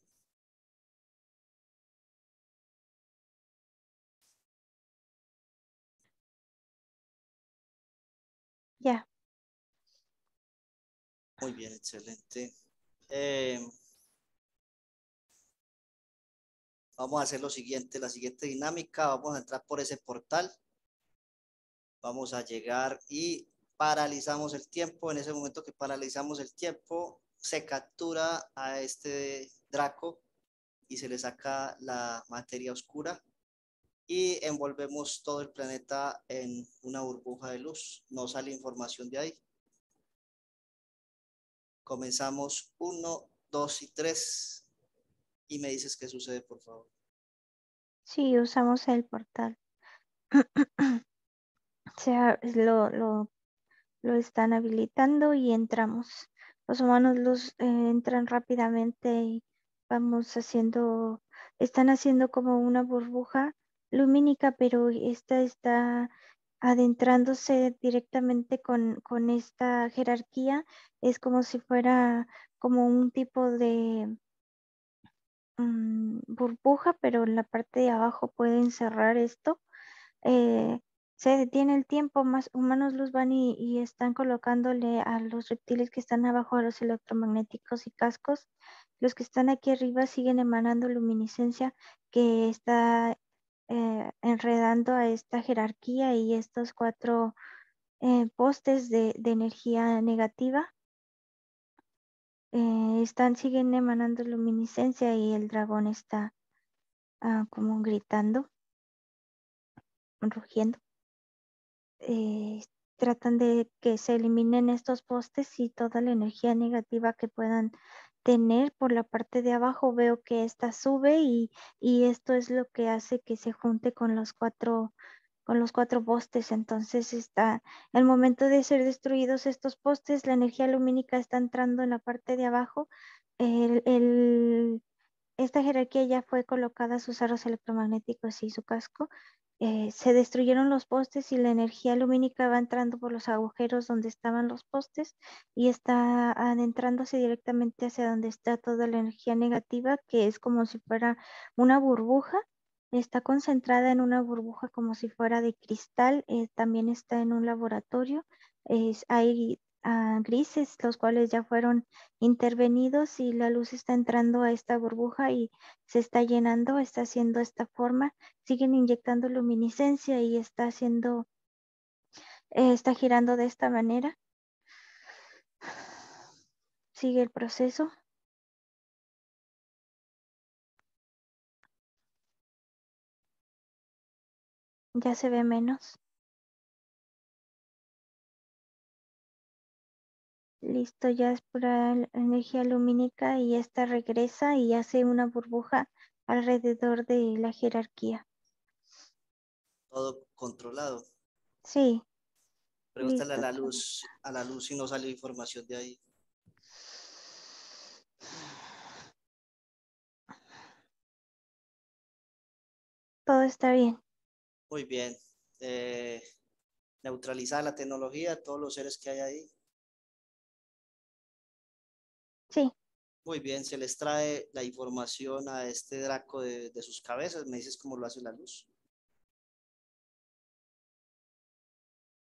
Ya. Muy bien, excelente. Vamos a hacer lo siguiente, la siguiente dinámica. Vamos a entrar por ese portal. Vamos a llegar y paralizamos el tiempo. En ese momento que paralizamos el tiempo, se captura a este Draco y se le saca la materia oscura. Y envolvemos todo el planeta en una burbuja de luz. No sale información de ahí. Comenzamos 1, 2 y 3. Y me dices qué sucede, por favor. Sí, usamos el portal. O sea, lo están habilitando y entramos. Los humanos entran rápidamente y vamos haciendo... Están haciendo como una burbuja lumínica, pero esta está adentrándose directamente con esta jerarquía. Es como si fuera como un tipo de burbuja, pero en la parte de abajo puede encerrar esto. Se detiene el tiempo, más humanos luz van y están colocándole a los reptiles que están abajo a los electromagnéticos y cascos. Los que están aquí arriba siguen emanando luminiscencia que está enredando a esta jerarquía y estos cuatro postes de energía negativa. Siguen emanando luminiscencia y el dragón está como gritando, rugiendo. Tratan de que se eliminen estos postes y toda la energía negativa que puedan tener por la parte de abajo. Veo que esta sube y esto es lo que hace que se junte con los cuatro postes. Entonces está al momento de ser destruidos estos postes, la energía lumínica está entrando en la parte de abajo. Esta jerarquía ya fue colocada, sus arros electromagnéticos y su casco. Se destruyeron los postes y la energía lumínica va entrando por los agujeros donde estaban los postes y está adentrándose directamente hacia donde está toda la energía negativa, que es como si fuera una burbuja. Está concentrada en una burbuja como si fuera de cristal. También está en un laboratorio. Hay grises, los cuales ya fueron intervenidos, y la luz está entrando a esta burbuja y se está llenando, está haciendo esta forma. Siguen inyectando luminiscencia y está girando de esta manera. Sigue el proceso. Ya se ve menos. Listo, ya es pura energía lumínica y esta regresa y hace una burbuja alrededor de la jerarquía. Todo controlado. Sí. Pregúntale a la luz si no sale información de ahí. Todo está bien. Muy bien. Neutralizar la tecnología, todos los seres que hay ahí. Sí. Muy bien, se les trae la información a este draco de sus cabezas. ¿Me dices cómo lo hace la luz?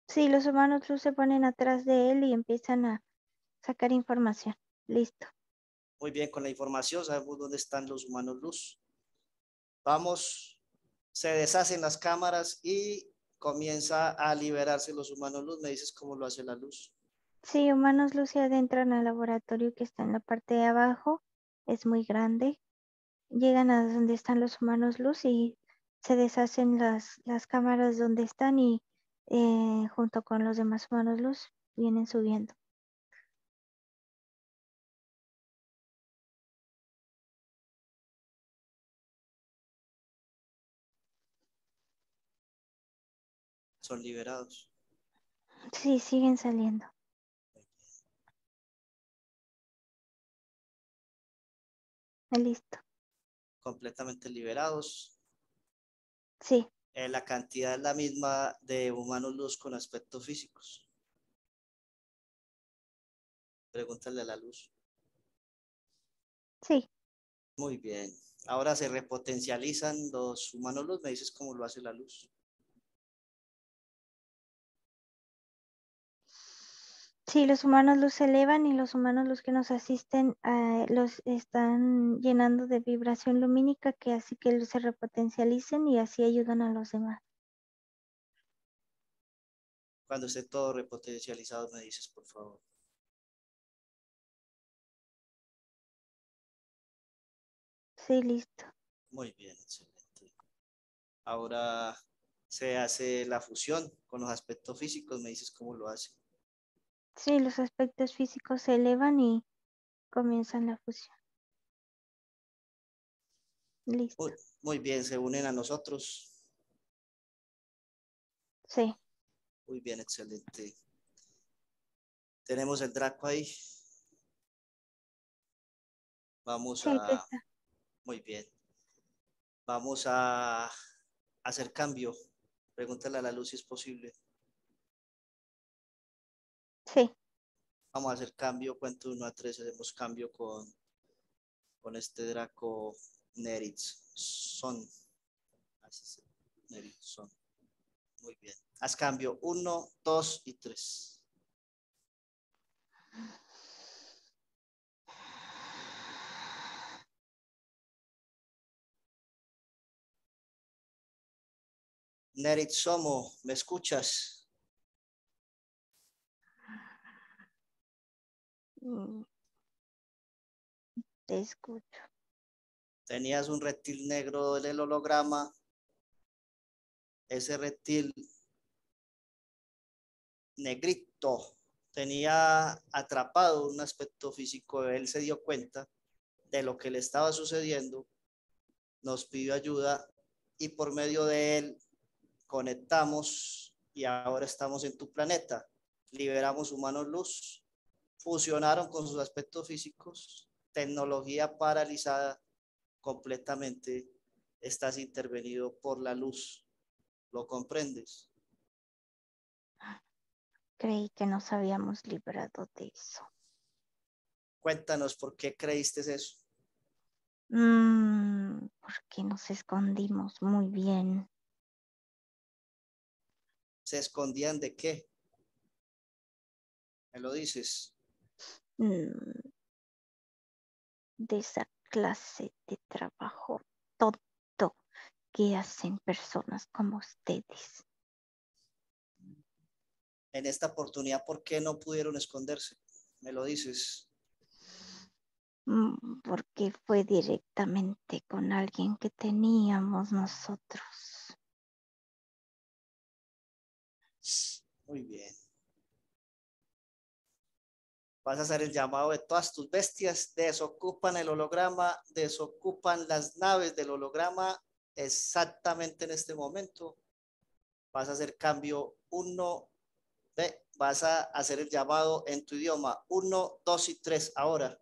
Sí, los humanos luz se ponen atrás de él y empiezan a sacar información. Listo. Muy bien, con la información sabemos dónde están los humanos luz. Vamos, se deshacen las cámaras y comienza a liberarse los humanos luz. ¿Me dices cómo lo hace la luz? Sí, humanos luz se adentran al laboratorio que está en la parte de abajo. Es muy grande. Llegan a donde están los humanos luz y se deshacen las cámaras donde están y junto con los demás humanos luz vienen subiendo. Son liberados. Sí, siguen saliendo. Listo. Completamente liberados. Sí. La cantidad es la misma de humanos luz con aspectos físicos. Pregúntale a la luz. Sí. Muy bien. Ahora se repotencializan los humanos luz. ¿Me dices cómo lo hace la luz? Sí, los humanos luz se elevan y los humanos luz que nos asisten los están llenando de vibración lumínica que hace que se repotencialicen y así ayudan a los demás. Cuando esté todo repotencializado me dices, por favor. Sí, listo. Muy bien, excelente. Ahora se hace la fusión con los aspectos físicos. ¿Me dices cómo lo hace? Sí, los aspectos físicos se elevan y comienzan la fusión. Listo. Muy bien, se unen a nosotros. Sí. Muy bien, excelente. Tenemos el draco ahí. Vamos a... Muy bien. Vamos a hacer cambio? Pregúntale a la luz si es posible. Sí. Vamos a hacer cambio, cuento 1 a 3, hacemos cambio con este Draco Neritzomo. Así se llama. Nerixsumo. Muy bien. Haz cambio 1, 2 y 3. Neritzomo, ¿me escuchas? Te escucho. Tenías un reptil negro en el holograma. Ese reptil negrito tenía atrapado un aspecto físico. Él se dio cuenta de lo que le estaba sucediendo, nos pidió ayuda y por medio de él conectamos y ahora estamos en tu planeta. Liberamos humanos luz, fusionaron con sus aspectos físicos, tecnología paralizada completamente. Estás intervenido por la luz. ¿Lo comprendes? Creí que nos habíamos librado de eso. Cuéntanos, ¿por qué creíste eso? Porque nos escondimos muy bien. ¿Se escondían de qué? ¿Me lo dices? De esa clase de trabajo todo. ¿Qué hacen personas como ustedes? En esta oportunidad, ¿por qué no pudieron esconderse? ¿Me lo dices? Porque fue directamente con alguien que teníamos nosotros. Muy bien. Vas a hacer el llamado de todas tus bestias. Desocupan el holograma, desocupan las naves del holograma. Exactamente en este momento vas a hacer cambio 1, vas a hacer el llamado en tu idioma 1, 2 y 3 ahora.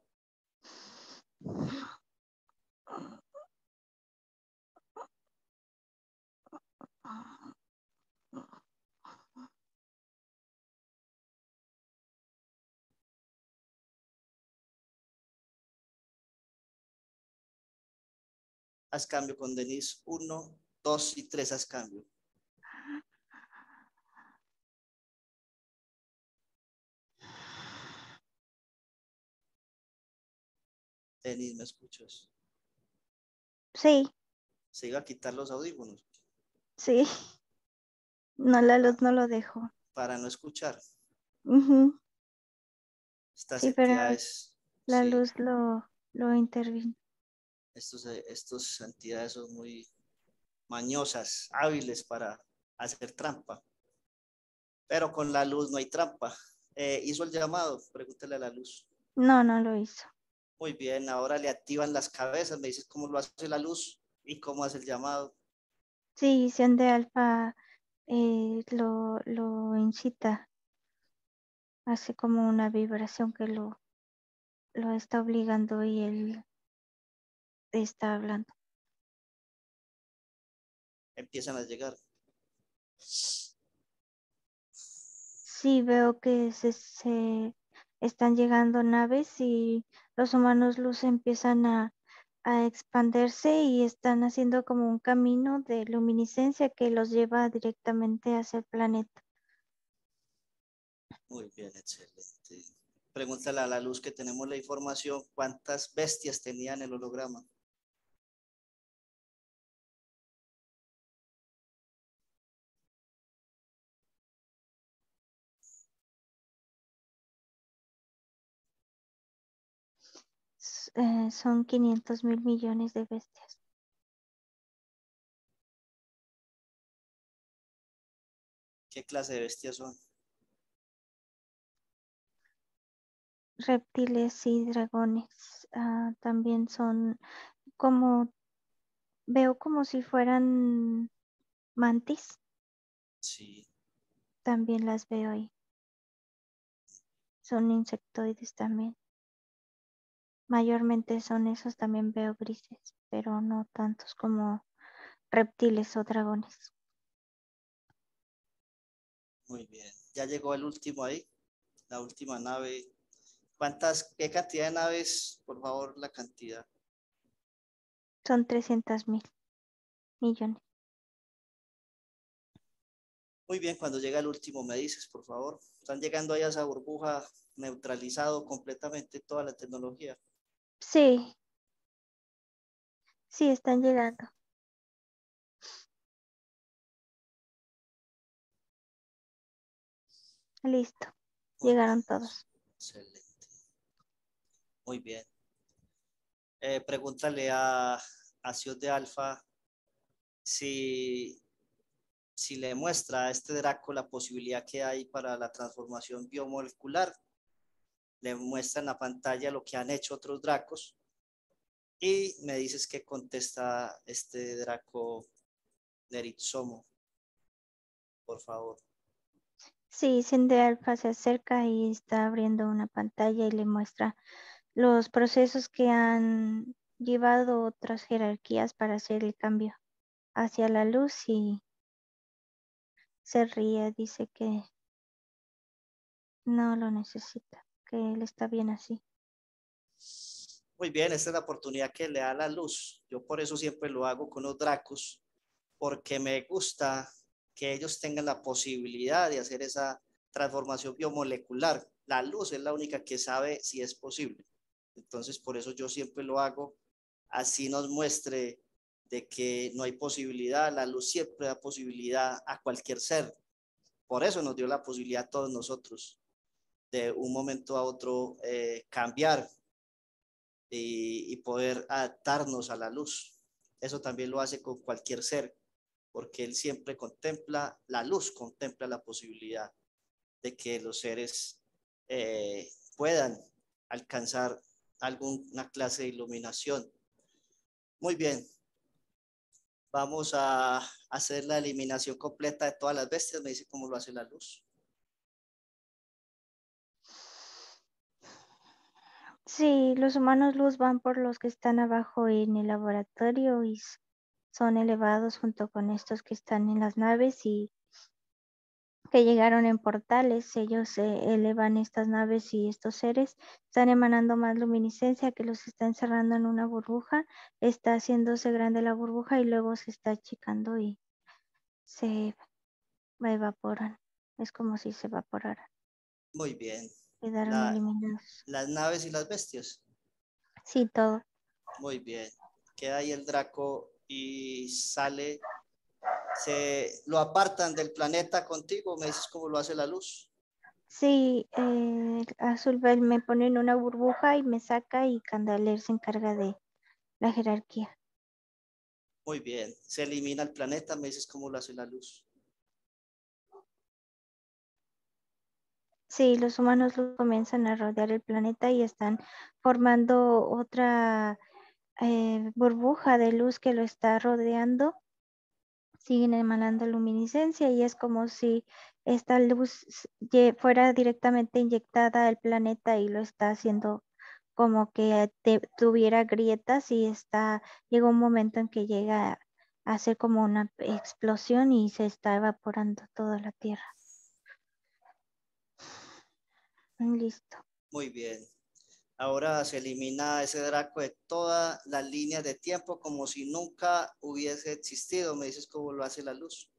Haz cambio con Denise. 1, 2 y 3. Haz cambio. Denise, ¿me escuchas? Sí. Se iba a quitar los audífonos. Sí. No, la luz no lo dejó. Para no escuchar. Uh-huh. Estas sí, entidades. La sí. Luz lo intervino. Estos entidades son muy mañosas, hábiles para hacer trampa. Pero con la luz no hay trampa. ¿Hizo el llamado? Pregúntale a la luz. No, no lo hizo. Muy bien, ahora le activan las cabezas. Me dices cómo lo hace la luz y cómo hace el llamado. Sí, Sende Alfa lo incita. Hace como una vibración que lo está obligando y él está hablando. Empiezan a llegar. Sí, veo que se están llegando naves y los humanos luz empiezan a expandirse y están haciendo como un camino de luminiscencia que los lleva directamente hacia el planeta. Muy bien, excelente. Pregúntale a la luz que tenemos la información, ¿cuántas bestias tenían el holograma? Son 500.000 millones de bestias. ¿Qué clase de bestias son? Reptiles y dragones. También son como, veo como si fueran mantis. Sí. También las veo ahí. Son insectoides también. Mayormente son esos, también veo grises, pero no tantos como reptiles o dragones. Muy bien, ya llegó el último ahí, la última nave. ¿Qué cantidad de naves? Por favor, la cantidad. Son 300 millones. Muy bien, cuando llega el último me dices, por favor. Están llegando allá a esa burbuja, neutralizado completamente toda la tecnología. Sí. Sí, están llegando. Listo. Llegaron todos. Excelente. Muy bien. Pregúntale a Sende Alfa si le muestra a este Draco la posibilidad que hay para la transformación biomolecular. Le muestra en la pantalla lo que han hecho otros Dracos y me dices qué contesta este Draco Neritzomo, por favor. Sí, Sende Alfa se acerca y está abriendo una pantalla y le muestra los procesos que han llevado otras jerarquías para hacer el cambio hacia la luz y se ríe, dice que no lo necesita, que él está bien así. Muy bien, esta es la oportunidad que le da la luz. Yo por eso siempre lo hago con los Dracos, porque me gusta que ellos tengan la posibilidad de hacer esa transformación biomolecular. La luz es la única que sabe si es posible. Entonces, por eso yo siempre lo hago. Así nos muestre de que no hay posibilidad, la luz siempre da posibilidad a cualquier ser. Por eso nos dio la posibilidad a todos nosotros de un momento a otro cambiar y poder adaptarnos a la luz. Eso también lo hace con cualquier ser, porque él siempre contempla, la luz contempla la posibilidad de que los seres puedan alcanzar alguna clase de iluminación. Muy bien. Vamos a hacer la eliminación completa de todas las bestias. Me dice cómo lo hace la luz. Sí, los humanos luz van por los que están abajo en el laboratorio y son elevados junto con estos que están en las naves y que llegaron en portales. Ellos elevan estas naves y estos seres están emanando más luminiscencia que los está encerrando en una burbuja. Está haciéndose grande la burbuja y luego se está achicando y se evaporan. Es como si se evaporaran. Muy bien. Quedaron eliminados. ¿Las naves y las bestias? Sí, todo. Muy bien. Queda ahí el Draco y sale... ¿Se lo apartan del planeta contigo? ¿Me dices cómo lo hace la luz? Sí, Azulbel me pone en una burbuja y me saca y Gandaler se encarga de la jerarquía. Muy bien, se elimina el planeta, me dices cómo lo hace la luz. Sí, los humanos comienzan a rodear el planeta y están formando otra burbuja de luz que lo está rodeando. Siguen emanando luminiscencia y es como si esta luz fuera directamente inyectada al planeta y lo está haciendo como que tuviera grietas y llega un momento en que llega a hacer como una explosión y se está evaporando toda la Tierra. Listo. Muy bien. Ahora se elimina ese Draco de todas las líneas de tiempo como si nunca hubiese existido. Me dices cómo lo hace la luz.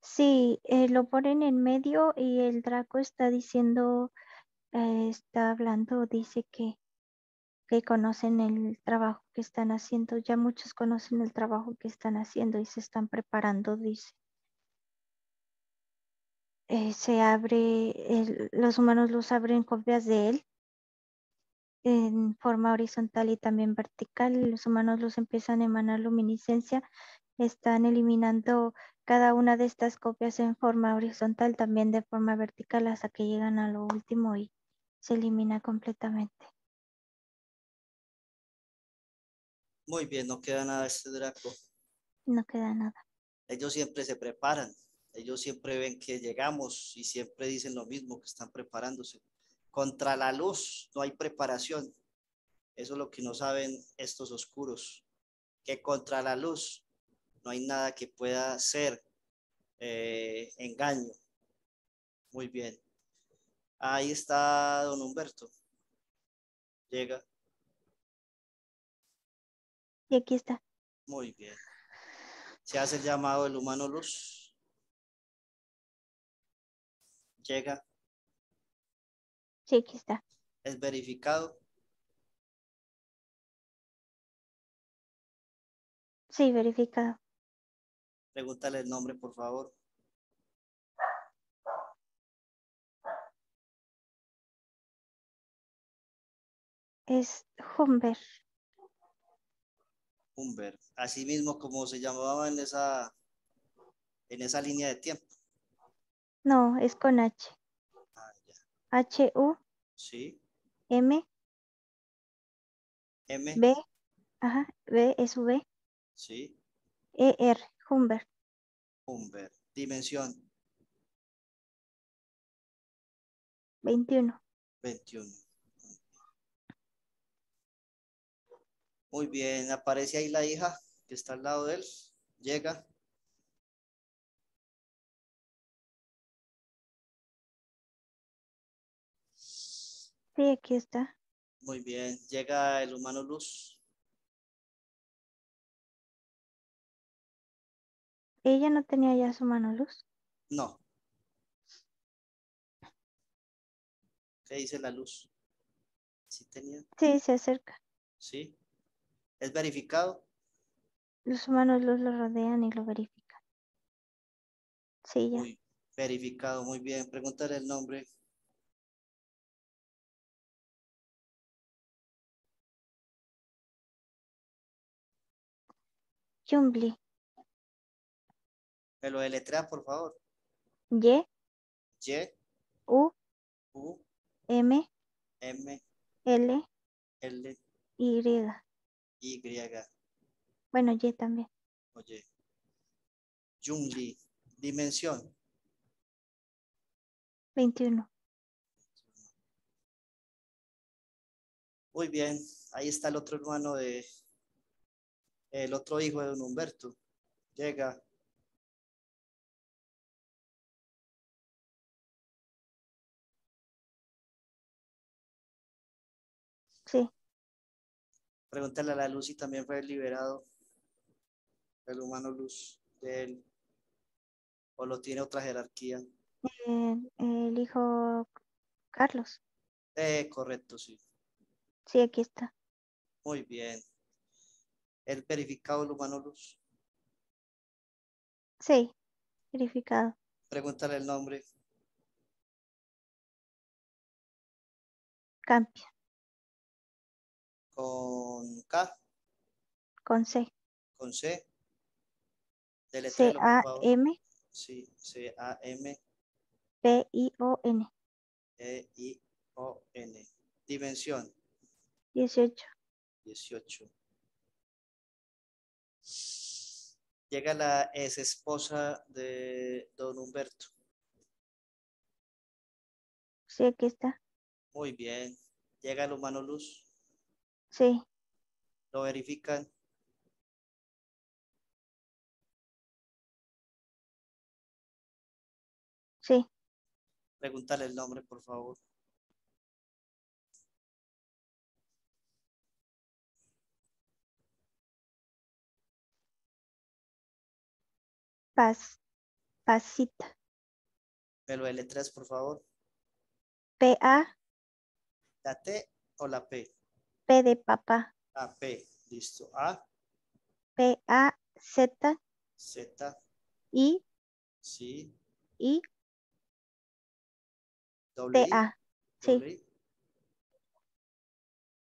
Sí, lo ponen en medio y el Draco está diciendo, está hablando, dice que conocen el trabajo que están haciendo. Ya muchos conocen el trabajo que están haciendo y se están preparando, dice. Se abre, los humanos los abren copias de él en forma horizontal y también vertical. Los humanos los empiezan a emanar luminiscencia, están eliminando cada una de estas copias en forma horizontal, también de forma vertical hasta que llegan a lo último y se elimina completamente. Muy bien, no queda nada de este Draco. No queda nada. Ellos siempre se preparan. Ellos siempre ven que llegamos y siempre dicen lo mismo, que están preparándose. Contra la luz no hay preparación. Eso es lo que no saben estos oscuros, que contra la luz no hay nada que pueda ser engaño. Muy bien. Ahí está don Humberto. Llega. Y aquí está. Muy bien. Se hace el llamado del humano luz. Llega. Sí, aquí está. Es verificado. Sí, verificado. Pregúntale el nombre, por favor. Es Humbert. Humbert. Así mismo como se llamaba en esa línea de tiempo. No, es con H. Ah, ya. H U. Sí. M. M. B. Ajá. B es V. Sí. E R. Humbert. Humbert. Dimensión. 21. 21. Muy bien, aparece ahí la hija que está al lado de él. Llega. Sí, aquí está. Muy bien, llega el humano luz. ¿Ella no tenía ya su mano luz? No. ¿Qué dice la luz? ¿Sí tenía? Sí, se acerca. ¿Sí? ¿Es verificado? Los humanos lo rodean y lo verifican. Sí, ya. Muy verificado, muy bien. Pregúntale el nombre. Yumli. Me lo deletrea, por favor. Y. Y. U. U. M. M. L. L. Y. Y. Bueno, Y también. Oye. Yumli. Dimensión. 21. Muy bien. Ahí está el otro hermano de... El otro hijo de don Humberto. Llega. Sí. Pregúntale a la luz si también fue liberado el humano luz de él o lo tiene otra jerarquía. El hijo Carlos. Correcto, sí. Sí, aquí está. Muy bien. ¿El verificado el humano luz? Sí, verificado. Pregúntale el nombre. Campeón. ¿Con K? Con C. ¿Con C? C-A-M. Sí, C-A-M. P-I-O-N. E-I-O-N. Dimensión. 18. 18. Llega la ex esposa de don Humberto. Sí, aquí está. Muy bien. Llega el humano luz. Sí. ¿Lo verifican? Sí. Pregúntale el nombre, por favor. Pazitta. ¿Me lo deletreas, por favor? P-A. ¿La T o la P? P de papá. Ah, P, listo. A. P, A, Z. Z. I. Sí. I. Doble P, A. Doble sí. I.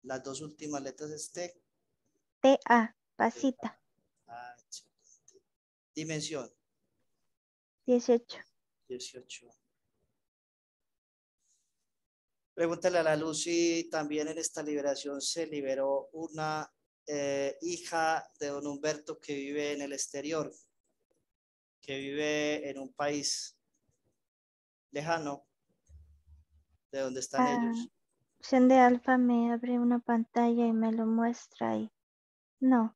Las dos últimas letras es T. T, A, Pazitta. Ah, excelente. Dimensión. 18. 18. Pregúntale a la luz si también en esta liberación se liberó una hija de don Humberto que vive en el exterior, que vive en un país lejano de donde están ellos. Sende Alfa me abre una pantalla y me lo muestra y no,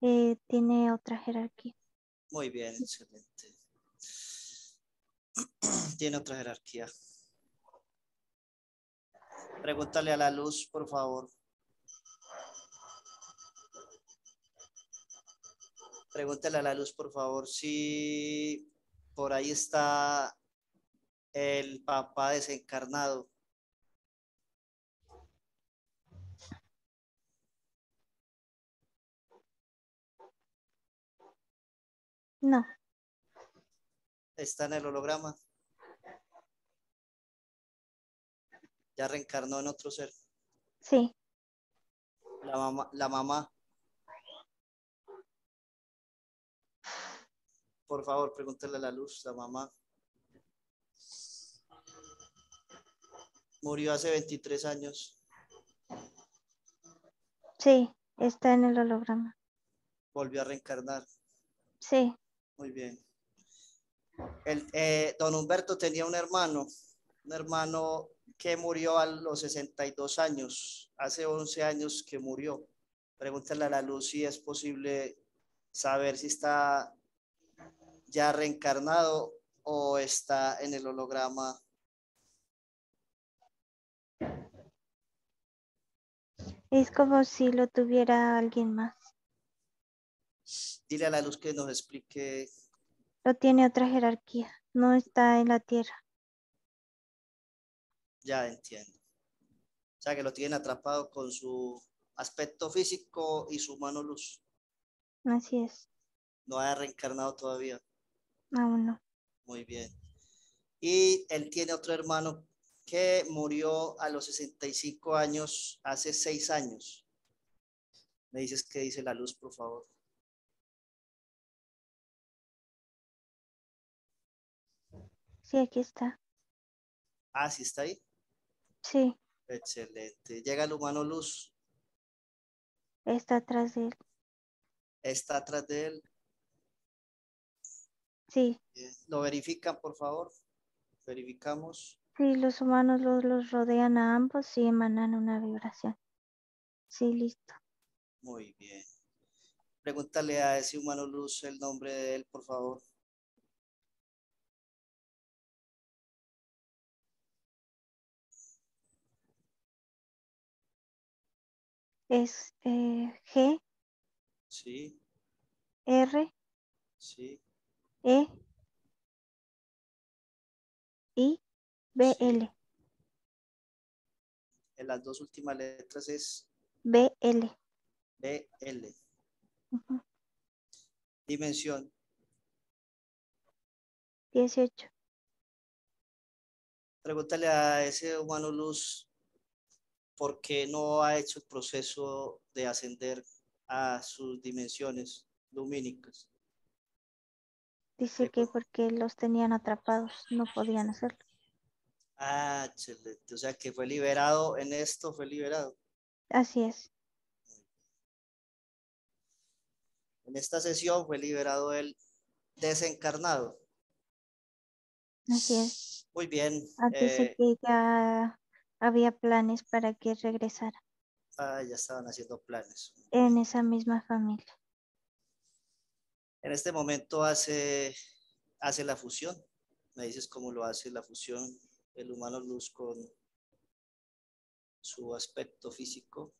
tiene otra jerarquía. Muy bien, excelente. Tiene otra jerarquía. Pregúntale a la luz, por favor. Pregúntale a la luz, por favor, si por ahí está el papá desencarnado. No. Está en el holograma. Ya reencarnó en otro ser. Sí. La mamá. Por favor, pregúntale a la luz, la mamá. Murió hace 23 años. Sí, está en el holograma. Volvió a reencarnar. Sí. Muy bien. Don Humberto tenía un hermano que murió a los 62 años, hace 11 años que murió. Pregúntale a la luz si es posible saber si está ya reencarnado o está en el holograma. Es como si lo tuviera alguien más. Dile a la luz que nos explique. Lo tiene otra jerarquía, no está en la tierra. Ya entiendo. O sea que lo tienen atrapado con su aspecto físico y su mano luz. Así es. No ha reencarnado todavía. Aún no. Muy bien. Y él tiene otro hermano que murió a los 65 años, hace 6 años. Me dices qué dice la luz, por favor. Sí, aquí está. Ah, ¿sí está ahí? Sí. Excelente. ¿Llega el humano luz? Está atrás de él. ¿Está atrás de él? Sí. ¿Lo verifican, por favor? Verificamos. Sí, los humanos los rodean a ambos y emanan una vibración. Sí, listo. Muy bien. Pregúntale a ese humano luz el nombre de él, por favor. Es G. Sí. R. Sí. E. I. B. L. En las dos últimas letras es B. L. B. L. Uh-huh. Dimensión. 18. Pregúntale a ese humano luz. ¿Por qué no ha hecho el proceso de ascender a sus dimensiones lumínicas? Dice que porque los tenían atrapados, no podían hacerlo. Ah, excelente. O sea que fue liberado en esto, fue liberado. Así es. En esta sesión fue liberado el desencarnado. Así es. Muy bien. Antes de que ya... Había planes para que regresara. Ah, ya estaban haciendo planes. En esa misma familia. En este momento hace la fusión. Me dices cómo lo hace la fusión, el humano luz con su aspecto físico.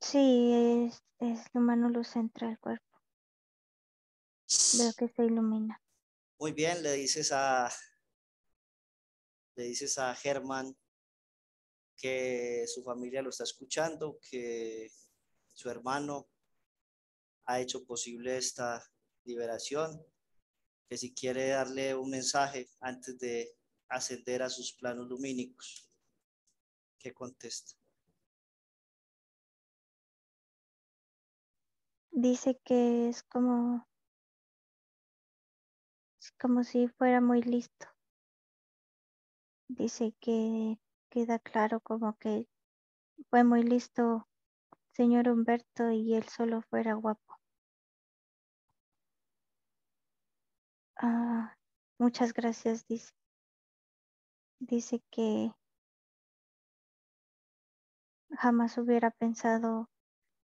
Sí, es el humano luz entra al cuerpo. Veo que se ilumina. Muy bien, le dices a Germán que su familia lo está escuchando, que su hermano ha hecho posible esta liberación, que si quiere darle un mensaje antes de ascender a sus planos lumínicos. ¿Qué contesta? Dice que es como si fuera muy listo. Dice que queda claro como que fue muy listo señor Humberto y él solo fuera guapo. Ah, muchas gracias, dice. Dice que jamás hubiera pensado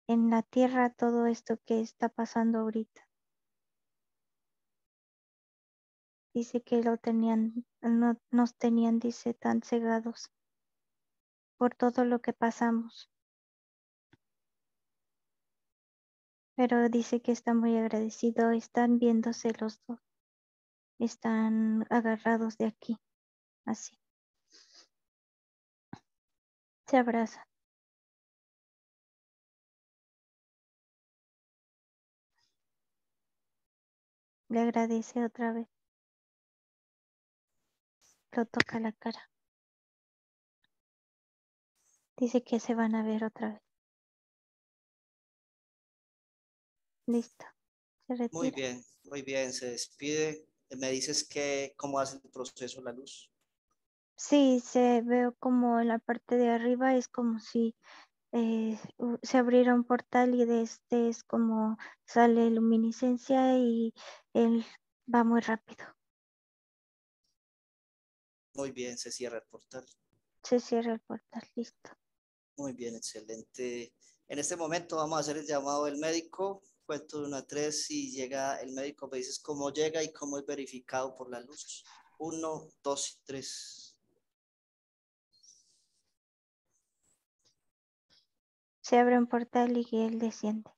en la tierra todo esto que está pasando ahorita. Dice que lo tenían, nos tenían, dice, tan cegados por todo lo que pasamos. Pero dice que está muy agradecido, están viéndose los dos, están agarrados de aquí, así. Se abrazan. Le agradece otra vez. Lo toca la cara. Dice que se van a ver otra vez. Listo. Se retira. Muy bien, se despide. ¿Me dices que cómo hace el proceso la luz? Sí, se veo como en la parte de arriba es como si se abriera un portal y de este es como sale luminiscencia y él va muy rápido. Muy bien, se cierra el portal. Se cierra el portal, listo. Muy bien, excelente. En este momento vamos a hacer el llamado del médico. Cuento de 1 a 3 y llega el médico. Me dices cómo llega y cómo es verificado por la luz. 1, 2 y 3. Se abre un portal y él desciende.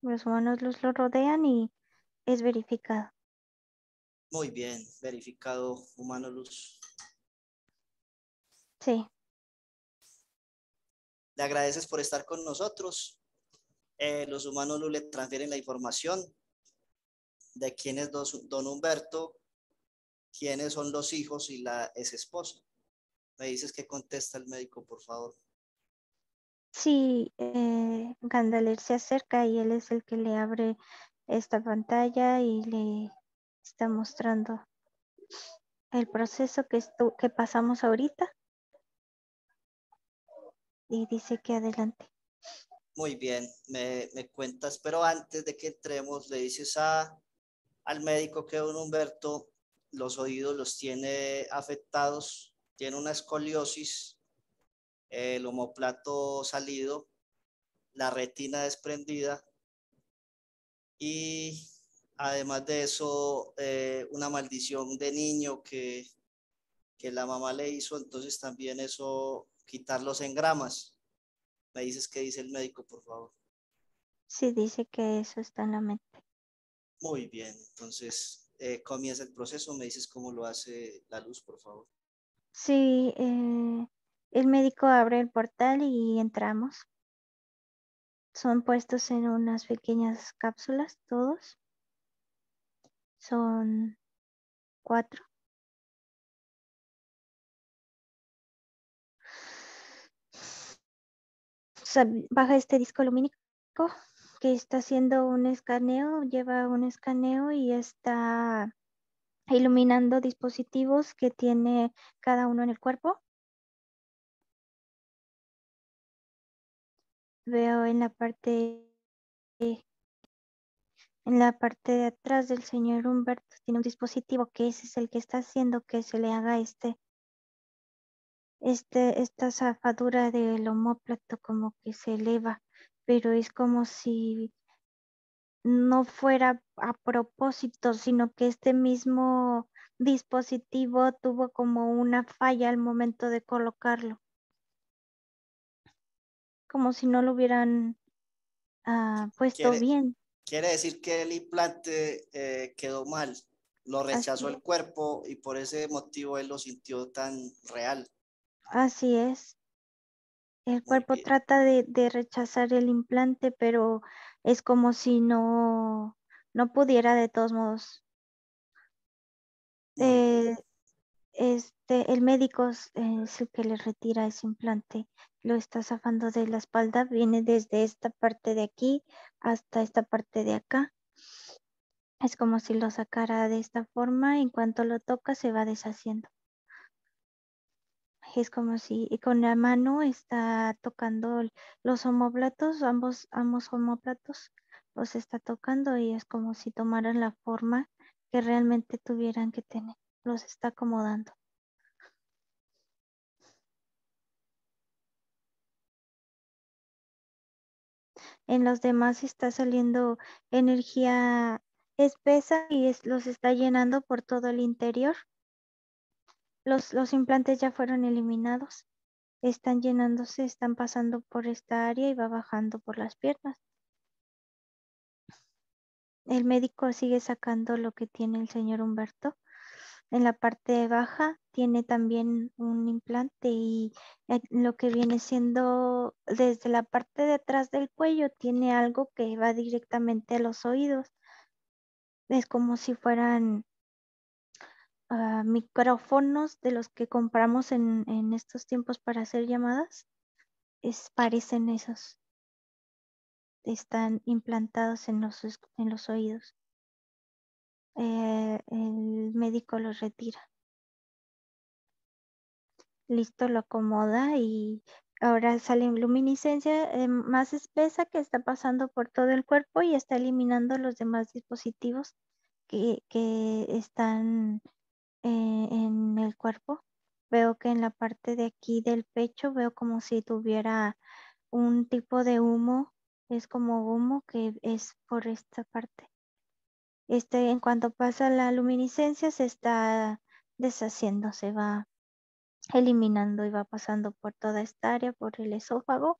Los humanos luz lo rodean y es verificado. Muy bien, verificado humano luz. Sí. Le agradeces por estar con nosotros. Los humanos luz le transfieren la información de quién es don Humberto, quiénes son los hijos y la ex esposa. Me dices que contesta el médico, por favor. Sí, Gandaler se acerca y él es el que le abre esta pantalla y le está mostrando el proceso que pasamos ahorita. Y dice que adelante. Muy bien, me cuentas, pero antes de que entremos le dices al médico que don Humberto los oídos los tiene afectados, tiene una escoliosis, el omoplato salido, la retina desprendida y además de eso una maldición de niño que la mamá le hizo, entonces también eso, quitar los engramas. Me dices qué dice el médico, por favor. Sí, dice que eso está en la mente. Muy bien, entonces comienza el proceso, me dices cómo lo hace la luz, por favor. Sí, el médico abre el portal y entramos. Son puestos en unas pequeñas cápsulas, todos. Son 4. Baja este disco lumínico que está haciendo un escaneo, lleva un escaneo y está iluminando dispositivos que tiene cada uno en el cuerpo. Veo en la parte de atrás del señor Humberto tiene un dispositivo que ese es el que está haciendo que se le haga esta zafadura del omóplato, como que se eleva, pero es como si no fuera a propósito, sino que este mismo dispositivo tuvo como una falla al momento de colocarlo. Como si no lo hubieran puesto bien. Quiere decir que el implante quedó mal, lo rechazó el cuerpo y por ese motivo él lo sintió tan real. Así es. El cuerpo trata de rechazar el implante, pero es como si no pudiera de todos modos. El médico es el que le retira ese implante. Lo está zafando de la espalda, viene desde esta parte de aquí hasta esta parte de acá. Es como si lo sacara de esta forma, en cuanto lo toca se va deshaciendo. Es como si con la mano está tocando los omóplatos, ambos omóplatos los está tocando y es como si tomaran la forma que realmente tuvieran que tener, los está acomodando. en los demás está saliendo energía espesa y los está llenando por todo el interior. Los implantes ya fueron eliminados. Están llenándose, están pasando por esta área y va bajando por las piernas. El médico sigue sacando lo que tiene el señor Humberto. En la parte baja tiene también un implante y lo que viene siendo desde la parte de atrás del cuello tiene algo que va directamente a los oídos. Es como si fueran micrófonos de los que compramos en estos tiempos para hacer llamadas. Parecen esos. Están implantados en los oídos. El médico los retira. Listo, lo acomoda y ahora sale luminiscencia más espesa que está pasando por todo el cuerpo y está eliminando los demás dispositivos que están en el cuerpo. Veo que en la parte de aquí del pecho veo como si tuviera un tipo de humo. Es como humo que es por esta parte. En cuanto pasa la luminiscencia se está deshaciendo, se va eliminando y va pasando por toda esta área, por el esófago,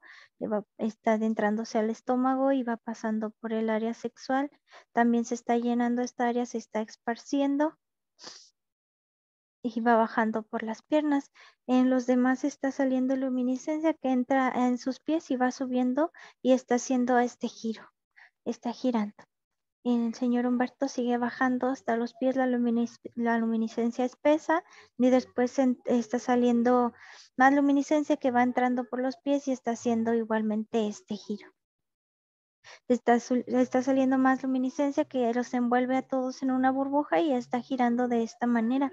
está adentrándose al estómago y va pasando por el área sexual. También se está llenando esta área, se está esparciendo y va bajando por las piernas. En los demás está saliendo luminiscencia que entra en sus pies y va subiendo y está haciendo este giro, está girando. El señor Humberto sigue bajando hasta los pies, la luminiscencia espesa y después está saliendo más luminiscencia que va entrando por los pies y está haciendo igualmente este giro. Está saliendo más luminiscencia que los envuelve a todos en una burbuja y está girando de esta manera.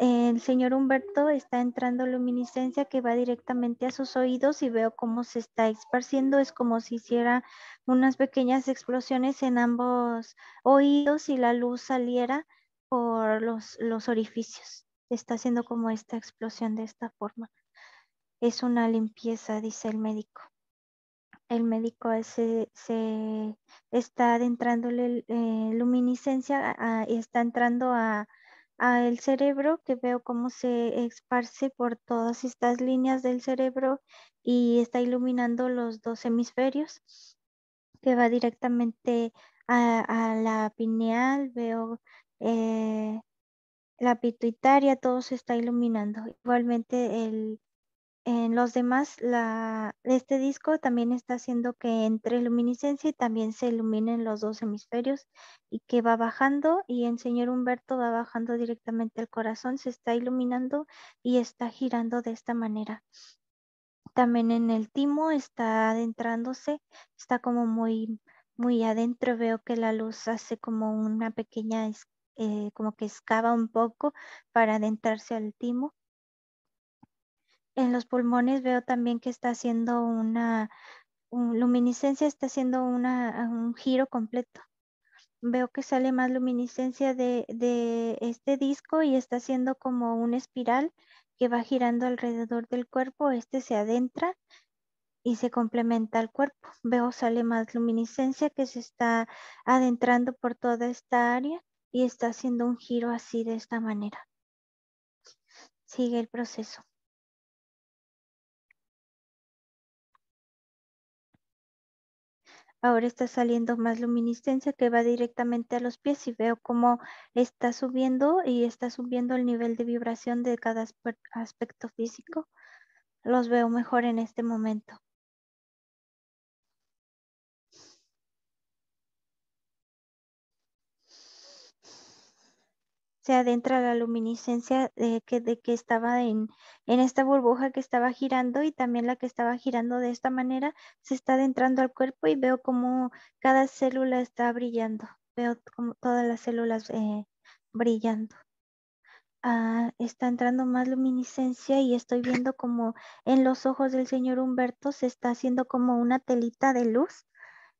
El señor Humberto está entrando luminiscencia que va directamente a sus oídos y veo cómo se está esparciendo. Es como si hiciera unas pequeñas explosiones en ambos oídos y la luz saliera por los orificios. Está haciendo como esta explosión de esta forma. Es una limpieza, dice el médico. El médico se está adentrándole luminiscencia y está entrando al cerebro, que veo cómo se esparce por todas estas líneas del cerebro y está iluminando los dos hemisferios, que va directamente a la pineal. Veo la pituitaria, todo se está iluminando. Igualmente en los demás, este disco también está haciendo que entre luminiscencia y también se iluminen los dos hemisferios y que va bajando y el señor Humberto va bajando directamente al corazón, se está iluminando y está girando de esta manera. También en el timo está adentrándose, está como muy, muy adentro, veo que la luz hace como una pequeña, como que excava un poco para adentrarse al timo. En los pulmones veo también que está haciendo luminiscencia, está haciendo un giro completo. Veo que sale más luminiscencia de este disco y está haciendo como una espiral que va girando alrededor del cuerpo. Este se adentra y se complementa al cuerpo. Veo sale más luminiscencia que se está adentrando por toda esta área y está haciendo un giro así de esta manera. Sigue el proceso. Ahora está saliendo más luminiscencia que va directamente a los pies y veo cómo está subiendo y está subiendo el nivel de vibración de cada aspecto físico. Los veo mejor en este momento. Se adentra la luminiscencia de que estaba en esta burbuja que estaba girando y también la que estaba girando de esta manera se está adentrando al cuerpo y veo como cada célula está brillando. Veo como todas las células brillando. Está entrando más luminiscencia y estoy viendo como en los ojos del señor Humberto se está haciendo como una telita de luz.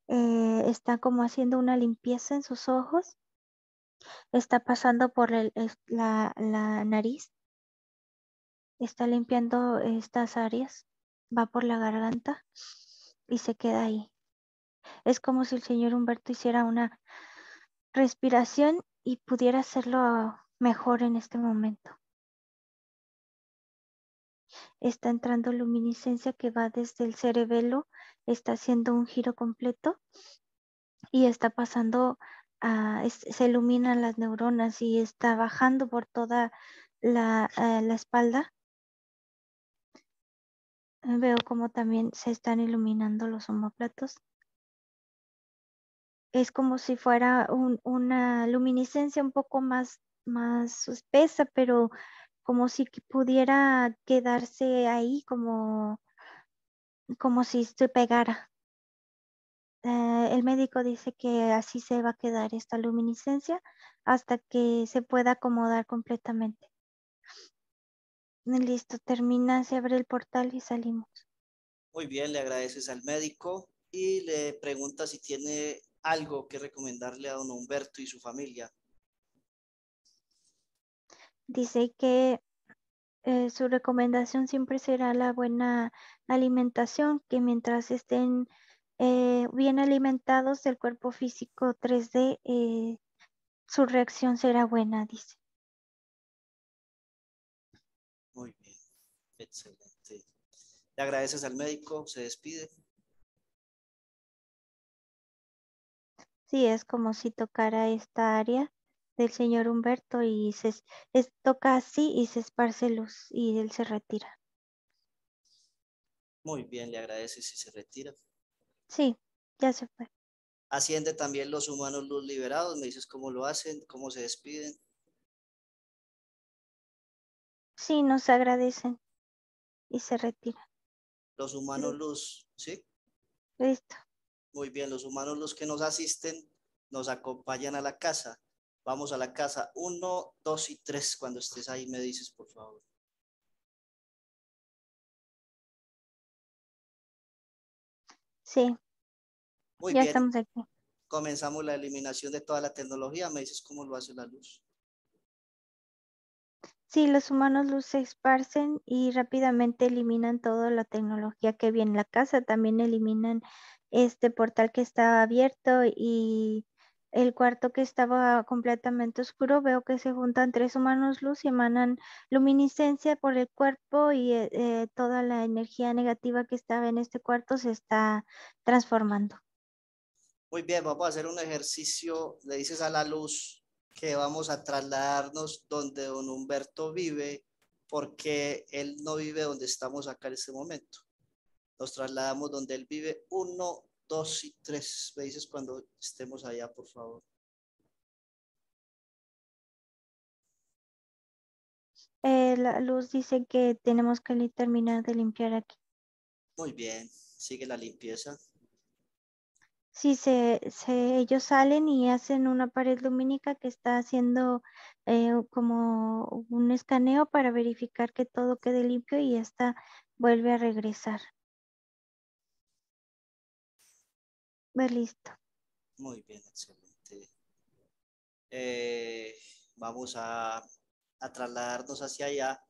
Está como haciendo una limpieza en sus ojos. Está pasando por la nariz, está limpiando estas áreas, va por la garganta y se queda ahí. Es como si el señor Humberto hiciera una respiración y pudiera hacerlo mejor en este momento. Está entrando luminiscencia que va desde el cerebelo, está haciendo un giro completo y está pasando, se iluminan las neuronas y está bajando por toda la espalda. Veo como también se están iluminando los omóplatos. Es como si fuera una luminiscencia un poco más espesa, pero como si pudiera quedarse ahí, como si se pegara. El médico dice que así se va a quedar esta luminiscencia hasta que se pueda acomodar completamente. Listo, termina, se abre el portal y salimos. Muy bien, le agradeces al médico y le pregunta si tiene algo que recomendarle a don Humberto y su familia. Dice que su recomendación siempre será la buena alimentación, que mientras estén bien alimentados del cuerpo físico 3D, su reacción será buena, dice. Muy bien, excelente. Le agradeces al médico, se despide. Sí, es como si tocara esta área del señor Humberto y toca así y se esparce luz y él se retira. Muy bien, le agradeces y se retira. Sí, ya se fue. Asciende también los humanos luz liberados, me dices cómo lo hacen, cómo se despiden. Sí, nos agradecen y se retiran. Los humanos luz, ¿sí? Listo. Muy bien, los humanos los que nos asisten nos acompañan a la casa. Vamos a la casa 1, 2 y 3. Cuando estés ahí me dices, por favor. Sí. Muy bien. Ya estamos aquí. Comenzamos la eliminación de toda la tecnología. Me dices cómo lo hace la luz. Sí, los humanos luz se esparcen y rápidamente eliminan toda la tecnología que viene en la casa. También eliminan este portal que estaba abierto y el cuarto que estaba completamente oscuro. Veo que se juntan tres humanos luz y emanan luminiscencia por el cuerpo y toda la energía negativa que estaba en este cuarto se está transformando. Muy bien, vamos a hacer un ejercicio. Le dices a la luz que vamos a trasladarnos donde don Humberto vive, porque él no vive donde estamos acá en este momento. Nos trasladamos donde él vive 1, 2 y 3. Me dices cuando estemos allá, por favor. La luz dice que tenemos que terminar de limpiar aquí. Muy bien, sigue la limpieza. Sí, ellos salen y hacen una pared lumínica que está haciendo como un escaneo para verificar que todo quede limpio y esta vuelve a regresar. Listo. Muy bien, excelente. Vamos a trasladarnos hacia allá.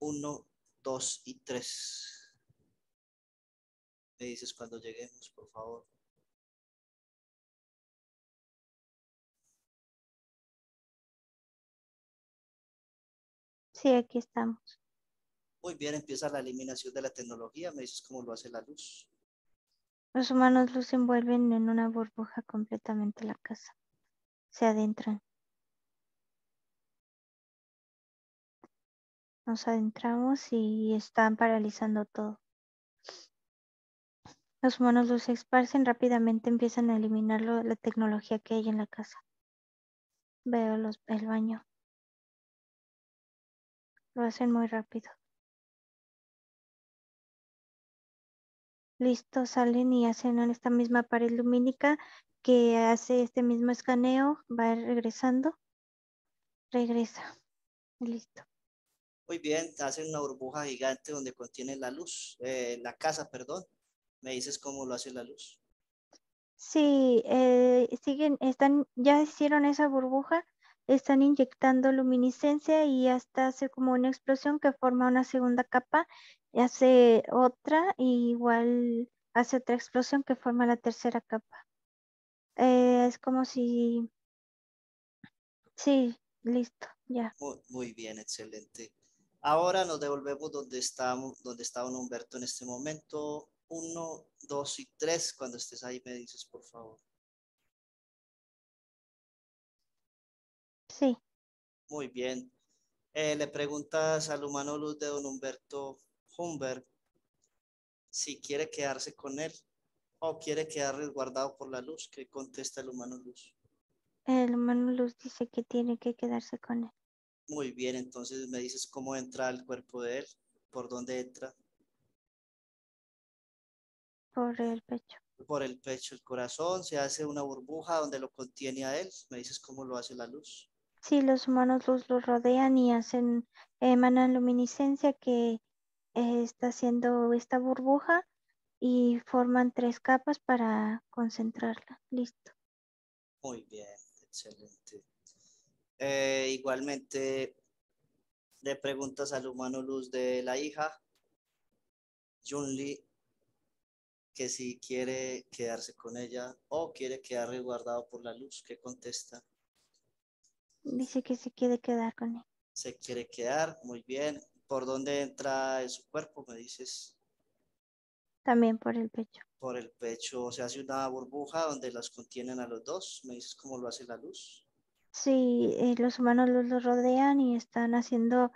1, 2 y 3. Me dices cuando lleguemos, por favor. Sí, aquí estamos. Muy bien, empieza la eliminación de la tecnología. Me dices cómo lo hace la luz. Los humanos luz envuelven en una burbuja completamente la casa. Se adentran. Nos adentramos y están paralizando todo. Los humanos luz se esparcen, rápidamente empiezan a eliminar la tecnología que hay en la casa. Veo el baño. Lo hacen muy rápido. Listo, salen y hacen esta misma pared lumínica que hace este mismo escaneo. Va regresando. Regresa. Listo. Muy bien, hacen una burbuja gigante donde contiene la luz, la casa, perdón. ¿Me dices cómo lo hace la luz? Sí, ya hicieron esa burbuja, están inyectando luminiscencia y hasta hace como una explosión que forma una segunda capa, y hace otra, y igual hace otra explosión que forma la tercera capa. Es como si... Sí, listo, ya. Muy bien, excelente. Ahora nos devolvemos donde está don Humberto en este momento. 1, 2 y 3. Cuando estés ahí me dices, por favor. Sí. Muy bien. Le preguntas al humano luz de don Humberto, Humbert, si quiere quedarse con él o quiere quedar resguardado por la luz. ¿Qué contesta el humano luz? El humano luz dice que tiene que quedarse con él. Muy bien, entonces me dices cómo entra el cuerpo de él, por dónde entra. Por el pecho. Por el pecho, el corazón, se hace una burbuja donde lo contiene a él. Me dices cómo lo hace la luz. Sí, los humanos luz lo rodean y hacen, emanan luminiscencia que está haciendo esta burbuja y forman 3 capas para concentrarla. Listo. Muy bien, excelente. Igualmente le preguntas al humano luz de la hija Yumli que si quiere quedarse con ella o quiere quedar resguardado por la luz. ¿Qué contesta? Dice que se quiere quedar con él. Se quiere quedar, muy bien. ¿Por dónde entra en su cuerpo? Me dices. También por el pecho. Por el pecho, se hace una burbuja donde las contienen a los dos. ¿Me dices cómo lo hace la luz? Sí, los humanos los rodean y están haciendo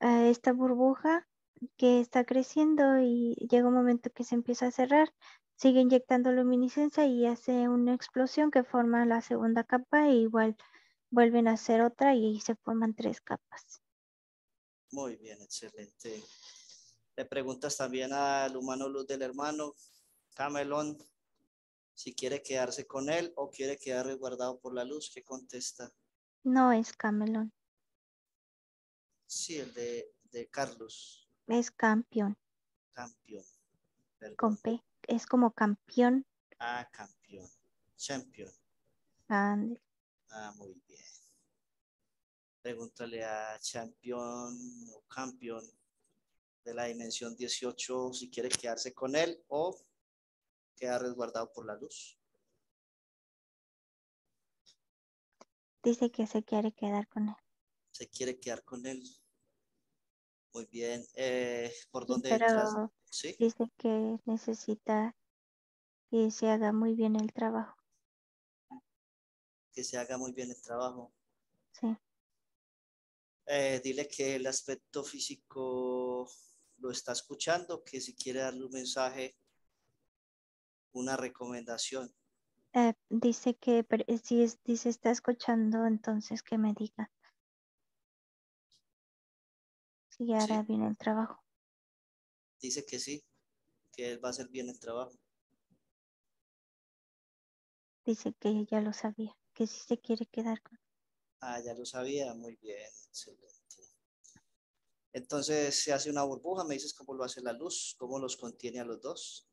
esta burbuja que está creciendo y llega un momento que se empieza a cerrar, sigue inyectando luminiscencia y hace una explosión que forma la segunda capa e igual vuelven a hacer otra y se forman 3 capas. Muy bien, excelente. Le preguntas también al humano luz del hermano Camelón si quiere quedarse con él o quiere quedar resguardado por la luz. ¿Qué contesta? No es Camelón. Sí, el de Carlos. Es Campeón. Campeón. Perdón. Con P. Es como campeón. Ah, campeón. Champion. Ande. Ah, muy bien. Pregúntale a Champion o Campeón de la dimensión 18 si quiere quedarse con él o queda resguardado por la luz. Dice que se quiere quedar con él. Se quiere quedar con él. Muy bien. ¿Por dónde entras? ¿Sí? Dice que necesita que se haga muy bien el trabajo. Que se haga muy bien el trabajo. Sí. Dile que el aspecto físico lo está escuchando, que si quiere darle un mensaje, una recomendación. Dice que si es, dice está escuchando, entonces que me diga si hará bien el trabajo. Dice que sí, que él va a hacer bien el trabajo. Dice que ya lo sabía, que sí se quiere quedar con él. Ah, ya lo sabía, muy bien, excelente. Entonces se hace una burbuja, me dices cómo lo hace la luz, cómo los contiene a los dos.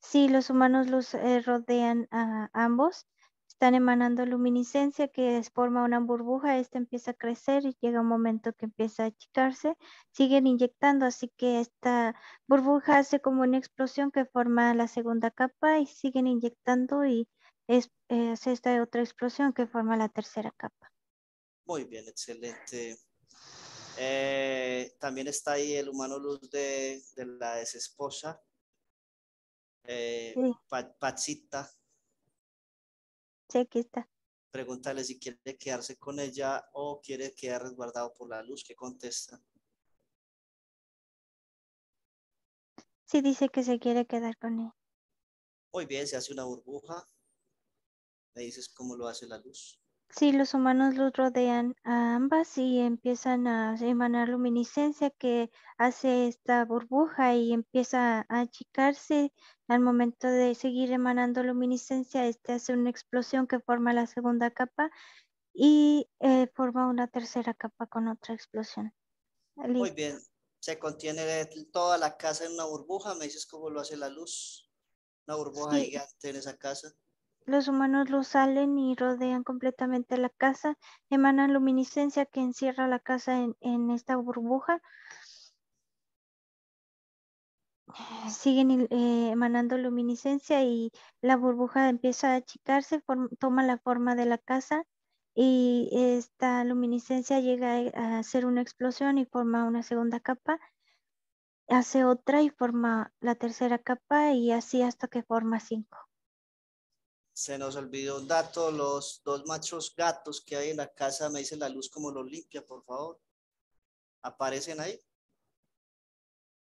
Sí, los humanos los rodean a ambos. Están emanando luminiscencia que forma una burbuja. Esta empieza a crecer y llega un momento que empieza a achicarse. Siguen inyectando, así que esta burbuja hace como una explosión que forma la segunda capa y siguen inyectando y hace esta otra explosión que forma la tercera capa. Muy bien, excelente. También está ahí el humano luz de la desesposa. Sí. Pazitta. Sí, aquí está. Pregúntale si quiere quedarse con ella o quiere quedar resguardado por la luz. ¿Qué contesta? Sí, dice que se quiere quedar con él. Muy bien, se hace una burbuja. ¿Me dices cómo lo hace la luz? Sí, los humanos los rodean a ambas y empiezan a emanar luminiscencia que hace esta burbuja y empieza a achicarse. Al momento de seguir emanando luminiscencia, este hace una explosión que forma la segunda capa y forma una tercera capa con otra explosión. ¿Listo? Muy bien. Se contiene toda la casa en una burbuja. ¿Me dices cómo lo hace la luz? Una burbuja gigante en esa casa. Los humanos luz salen y rodean completamente la casa, emanan luminiscencia que encierra la casa en esta burbuja. siguen emanando luminiscencia y la burbuja empieza a achicarse, toma la forma de la casa y esta luminiscencia llega a hacer una explosión y forma una segunda capa, hace otra y forma la tercera capa y así hasta que forma 5. Se nos olvidó un dato, los 2 machos gatos que hay en la casa, me dice la luz como los limpia, por favor. ¿Aparecen ahí?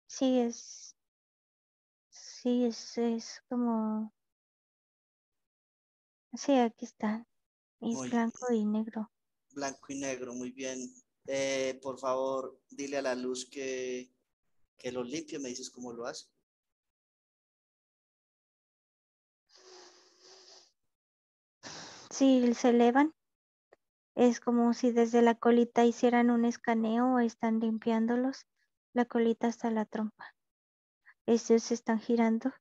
Sí, es como... Sí, aquí está. Es muy blanco y negro. Blanco y negro, muy bien. Por favor, dile a la luz que lo limpie, me dices cómo lo hace. Sí, se elevan. Es como si desde la colita hicieran un escaneo, están limpiándolos. La colita hasta la trompa. Estos se están girando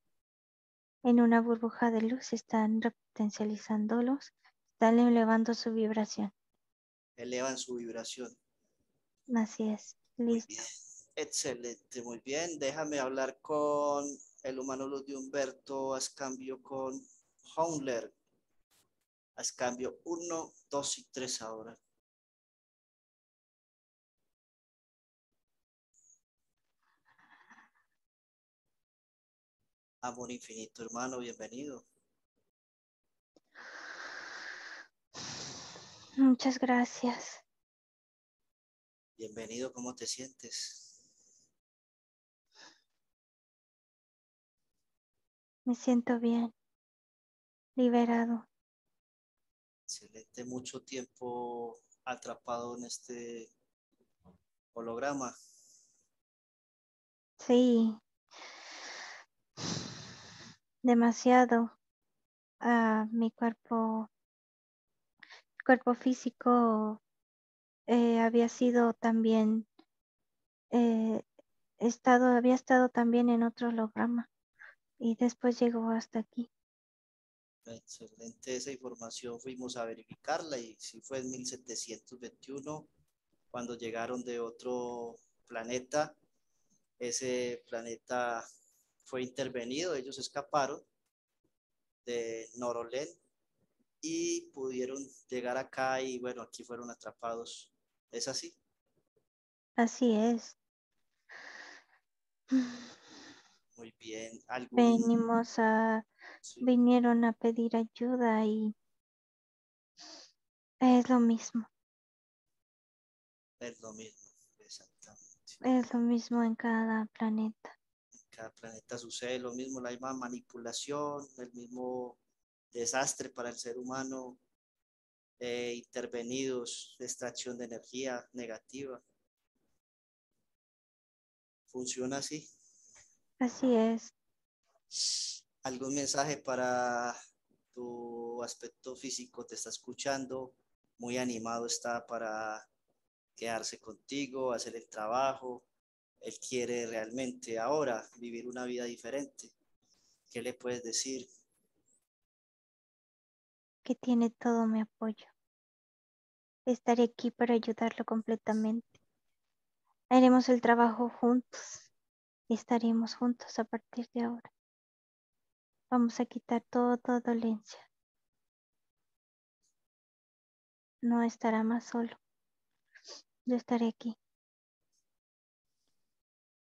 en una burbuja de luz, están repotencializándolos, están elevando su vibración. Elevan su vibración. Así es, listo. Excelente, muy bien. Déjame hablar con el humano luz de Humberto, haz cambio con Houndler. Haz cambio 1, 2 y 3 ahora. Amor infinito, hermano, bienvenido. Muchas gracias. Bienvenido, ¿cómo te sientes? Me siento bien, liberado. Excelente, mucho tiempo atrapado en este holograma. Sí. Demasiado. Mi cuerpo físico había sido también, había estado también en otro holograma y después llegó hasta aquí. Excelente, esa información fuimos a verificarla y sí fue en 1721 cuando llegaron de otro planeta. Ese planeta fue intervenido, ellos escaparon de Norolén y pudieron llegar acá y bueno, aquí fueron atrapados. ¿Es así? Así es. Muy bien. Vinieron a pedir ayuda y es lo mismo. Es lo mismo, exactamente. Es lo mismo en cada planeta. Cada planeta sucede lo mismo, la misma manipulación, el mismo desastre para el ser humano, intervenidos, extracción de energía negativa. ¿Funciona así? Así es. ¿Algún mensaje para tu aspecto físico? Te está escuchando, muy animado está para quedarse contigo, hacer el trabajo. Él quiere realmente ahora vivir una vida diferente. ¿Qué le puedes decir? Que tiene todo mi apoyo. Estaré aquí para ayudarlo completamente. Haremos el trabajo juntos. Estaremos juntos a partir de ahora. Vamos a quitar toda dolencia. No estará más solo. Yo estaré aquí.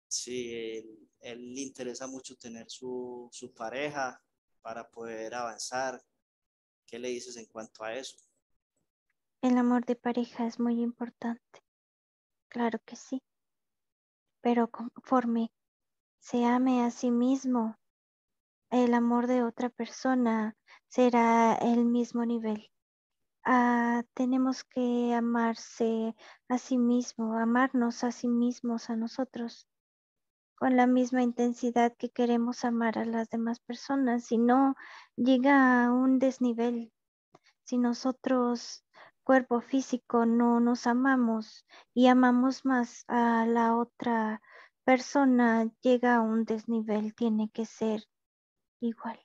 Sí, él le interesa mucho tener su pareja para poder avanzar. ¿Qué le dices en cuanto a eso? El amor de pareja es muy importante. Claro que sí. Pero conforme se ame a sí mismo, el amor de otra persona será el mismo nivel. Tenemos que amarse a sí mismo, amarnos a sí mismos, a nosotros, con la misma intensidad que queremos amar a las demás personas. Si no, llega a un desnivel. Si nosotros, cuerpo físico, no nos amamos y amamos más a la otra persona, llega a un desnivel. Tiene que ser igual.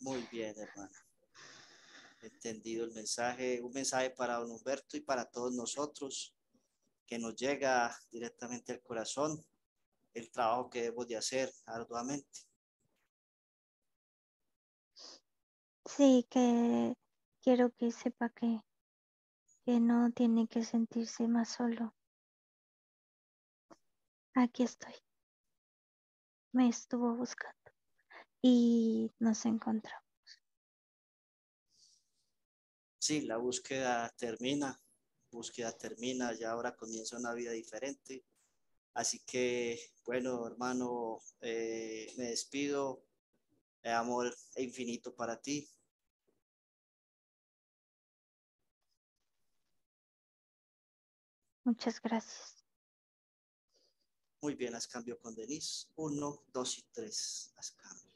Muy bien, hermana. Entendido el mensaje. Un mensaje para don Humberto y para todos nosotros que nos llega directamente al corazón. el trabajo que debo de hacer arduamente. Sí, que quiero que sepa que no tiene que sentirse más solo. Aquí estoy. Me estuvo buscando y nos encontramos. Sí, la búsqueda termina, ya ahora comienza una vida diferente. Así que, bueno, hermano, me despido. Amor infinito para ti. Muchas gracias. Muy bien, las cambio con Denise. 1, 2 y 3. Las cambio.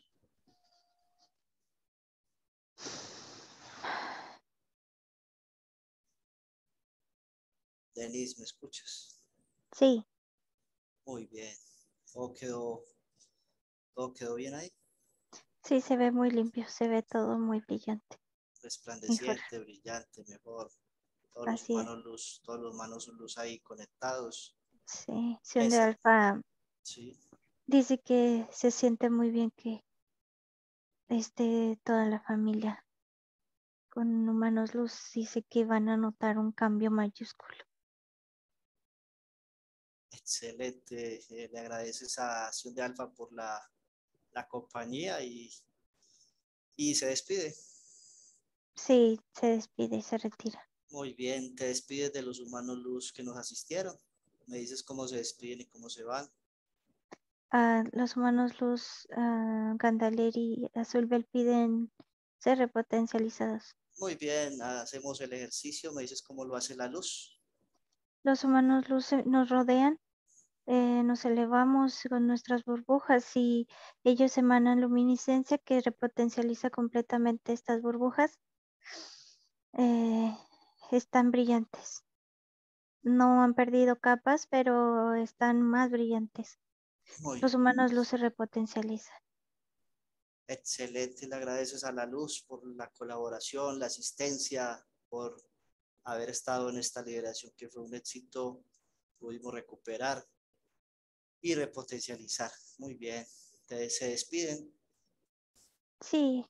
Denise, ¿me escuchas? Sí. Muy bien. ¿Todo quedó bien ahí? Sí, se ve muy limpio, se ve todo muy brillante. Resplandeciente, mejor. Brillante, mejor. Todos los manos luz ahí conectados. Sí, Sende Alfa. Sí. Dice que se siente muy bien que esté toda la familia con humanos luz. Dice que van a notar un cambio mayúsculo. Excelente. Le agradeces a Sende Alfa por la compañía y se despide. Sí, se despide y se retira. Muy bien, te despides de los humanos luz que nos asistieron. Me dices cómo se despiden y cómo se van. Los humanos luz, Gandaler y Azulbel piden ser repotencializados. Muy bien, hacemos el ejercicio. Me dices cómo lo hace la luz. Los humanos luz nos rodean. Nos elevamos con nuestras burbujas y ellos emanan luminiscencia que repotencializa completamente estas burbujas. Están brillantes. No han perdido capas, pero están más brillantes. Los humanos luz se repotencializan. Excelente. Le agradeces a la luz por la colaboración, la asistencia, por haber estado en esta liberación que fue un éxito. Pudimos recuperar y repotencializar. Muy bien. ¿Se despiden? Sí.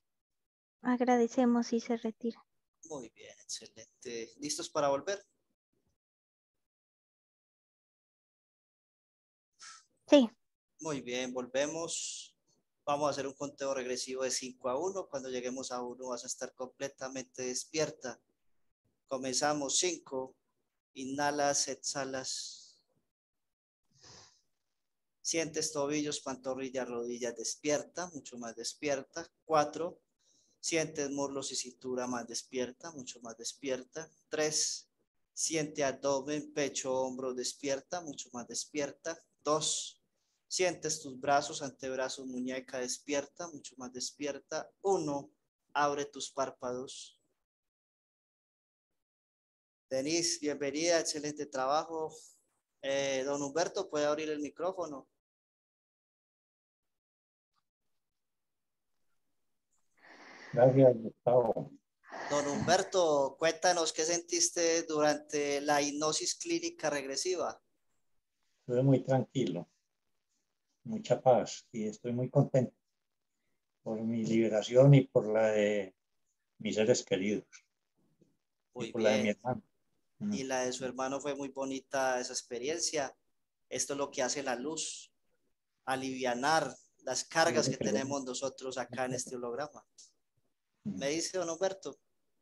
Agradecemos y se retiran. Muy bien. Excelente. ¿Listos para volver? Sí. Muy bien. Volvemos. Vamos a hacer un conteo regresivo de 5 a 1. Cuando lleguemos a 1 vas a estar completamente despierta. Comenzamos. 5. Inhalas, exhalas. Sientes tobillos, pantorrillas, rodillas despierta, mucho más despierta. 4. Sientes muslos y cintura más despierta, mucho más despierta. 3. Siente abdomen, pecho, hombro despierta, mucho más despierta. 2. Sientes tus brazos, antebrazos, muñeca despierta, mucho más despierta. 1. Abre tus párpados. Denise, bienvenida, excelente trabajo. Don Humberto, ¿puede abrir el micrófono? Gracias, Gustavo. Don Humberto, cuéntanos qué sentiste durante la hipnosis clínica regresiva. Estuve muy tranquilo, mucha paz y estoy muy contento por mi liberación y por la de mis seres queridos. Y por la de mi hermano. Y la de su hermano fue muy bonita esa experiencia. Esto es lo que hace la luz, alivianar las cargas que tenemos nosotros acá en este holograma. ¿Me dice don Humberto?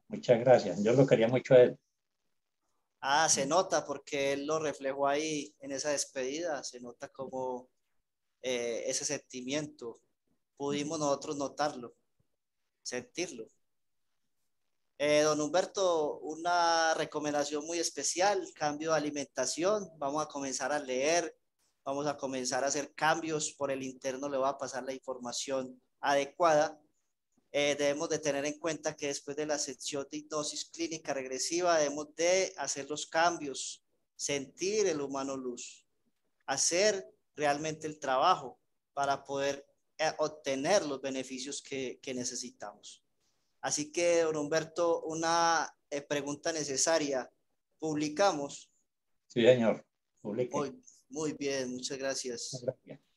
Muchas gracias, yo lo quería mucho a él. Ah, se nota porque él lo reflejó ahí en esa despedida, se nota como ese sentimiento, pudimos nosotros notarlo, sentirlo. Don Humberto, una recomendación muy especial, cambio de alimentación, vamos a comenzar a leer, vamos a comenzar a hacer cambios, por el interno le va a pasar la información adecuada. Debemos de tener en cuenta que después de la sección de hipnosis clínica regresiva debemos de hacer los cambios, sentir el humano luz, hacer realmente el trabajo para poder obtener los beneficios que necesitamos. Así que, don Humberto, una pregunta necesaria. ¿Publicamos? Sí, señor. Publique. Muy, Muy bien, muchas gracias. Gracias.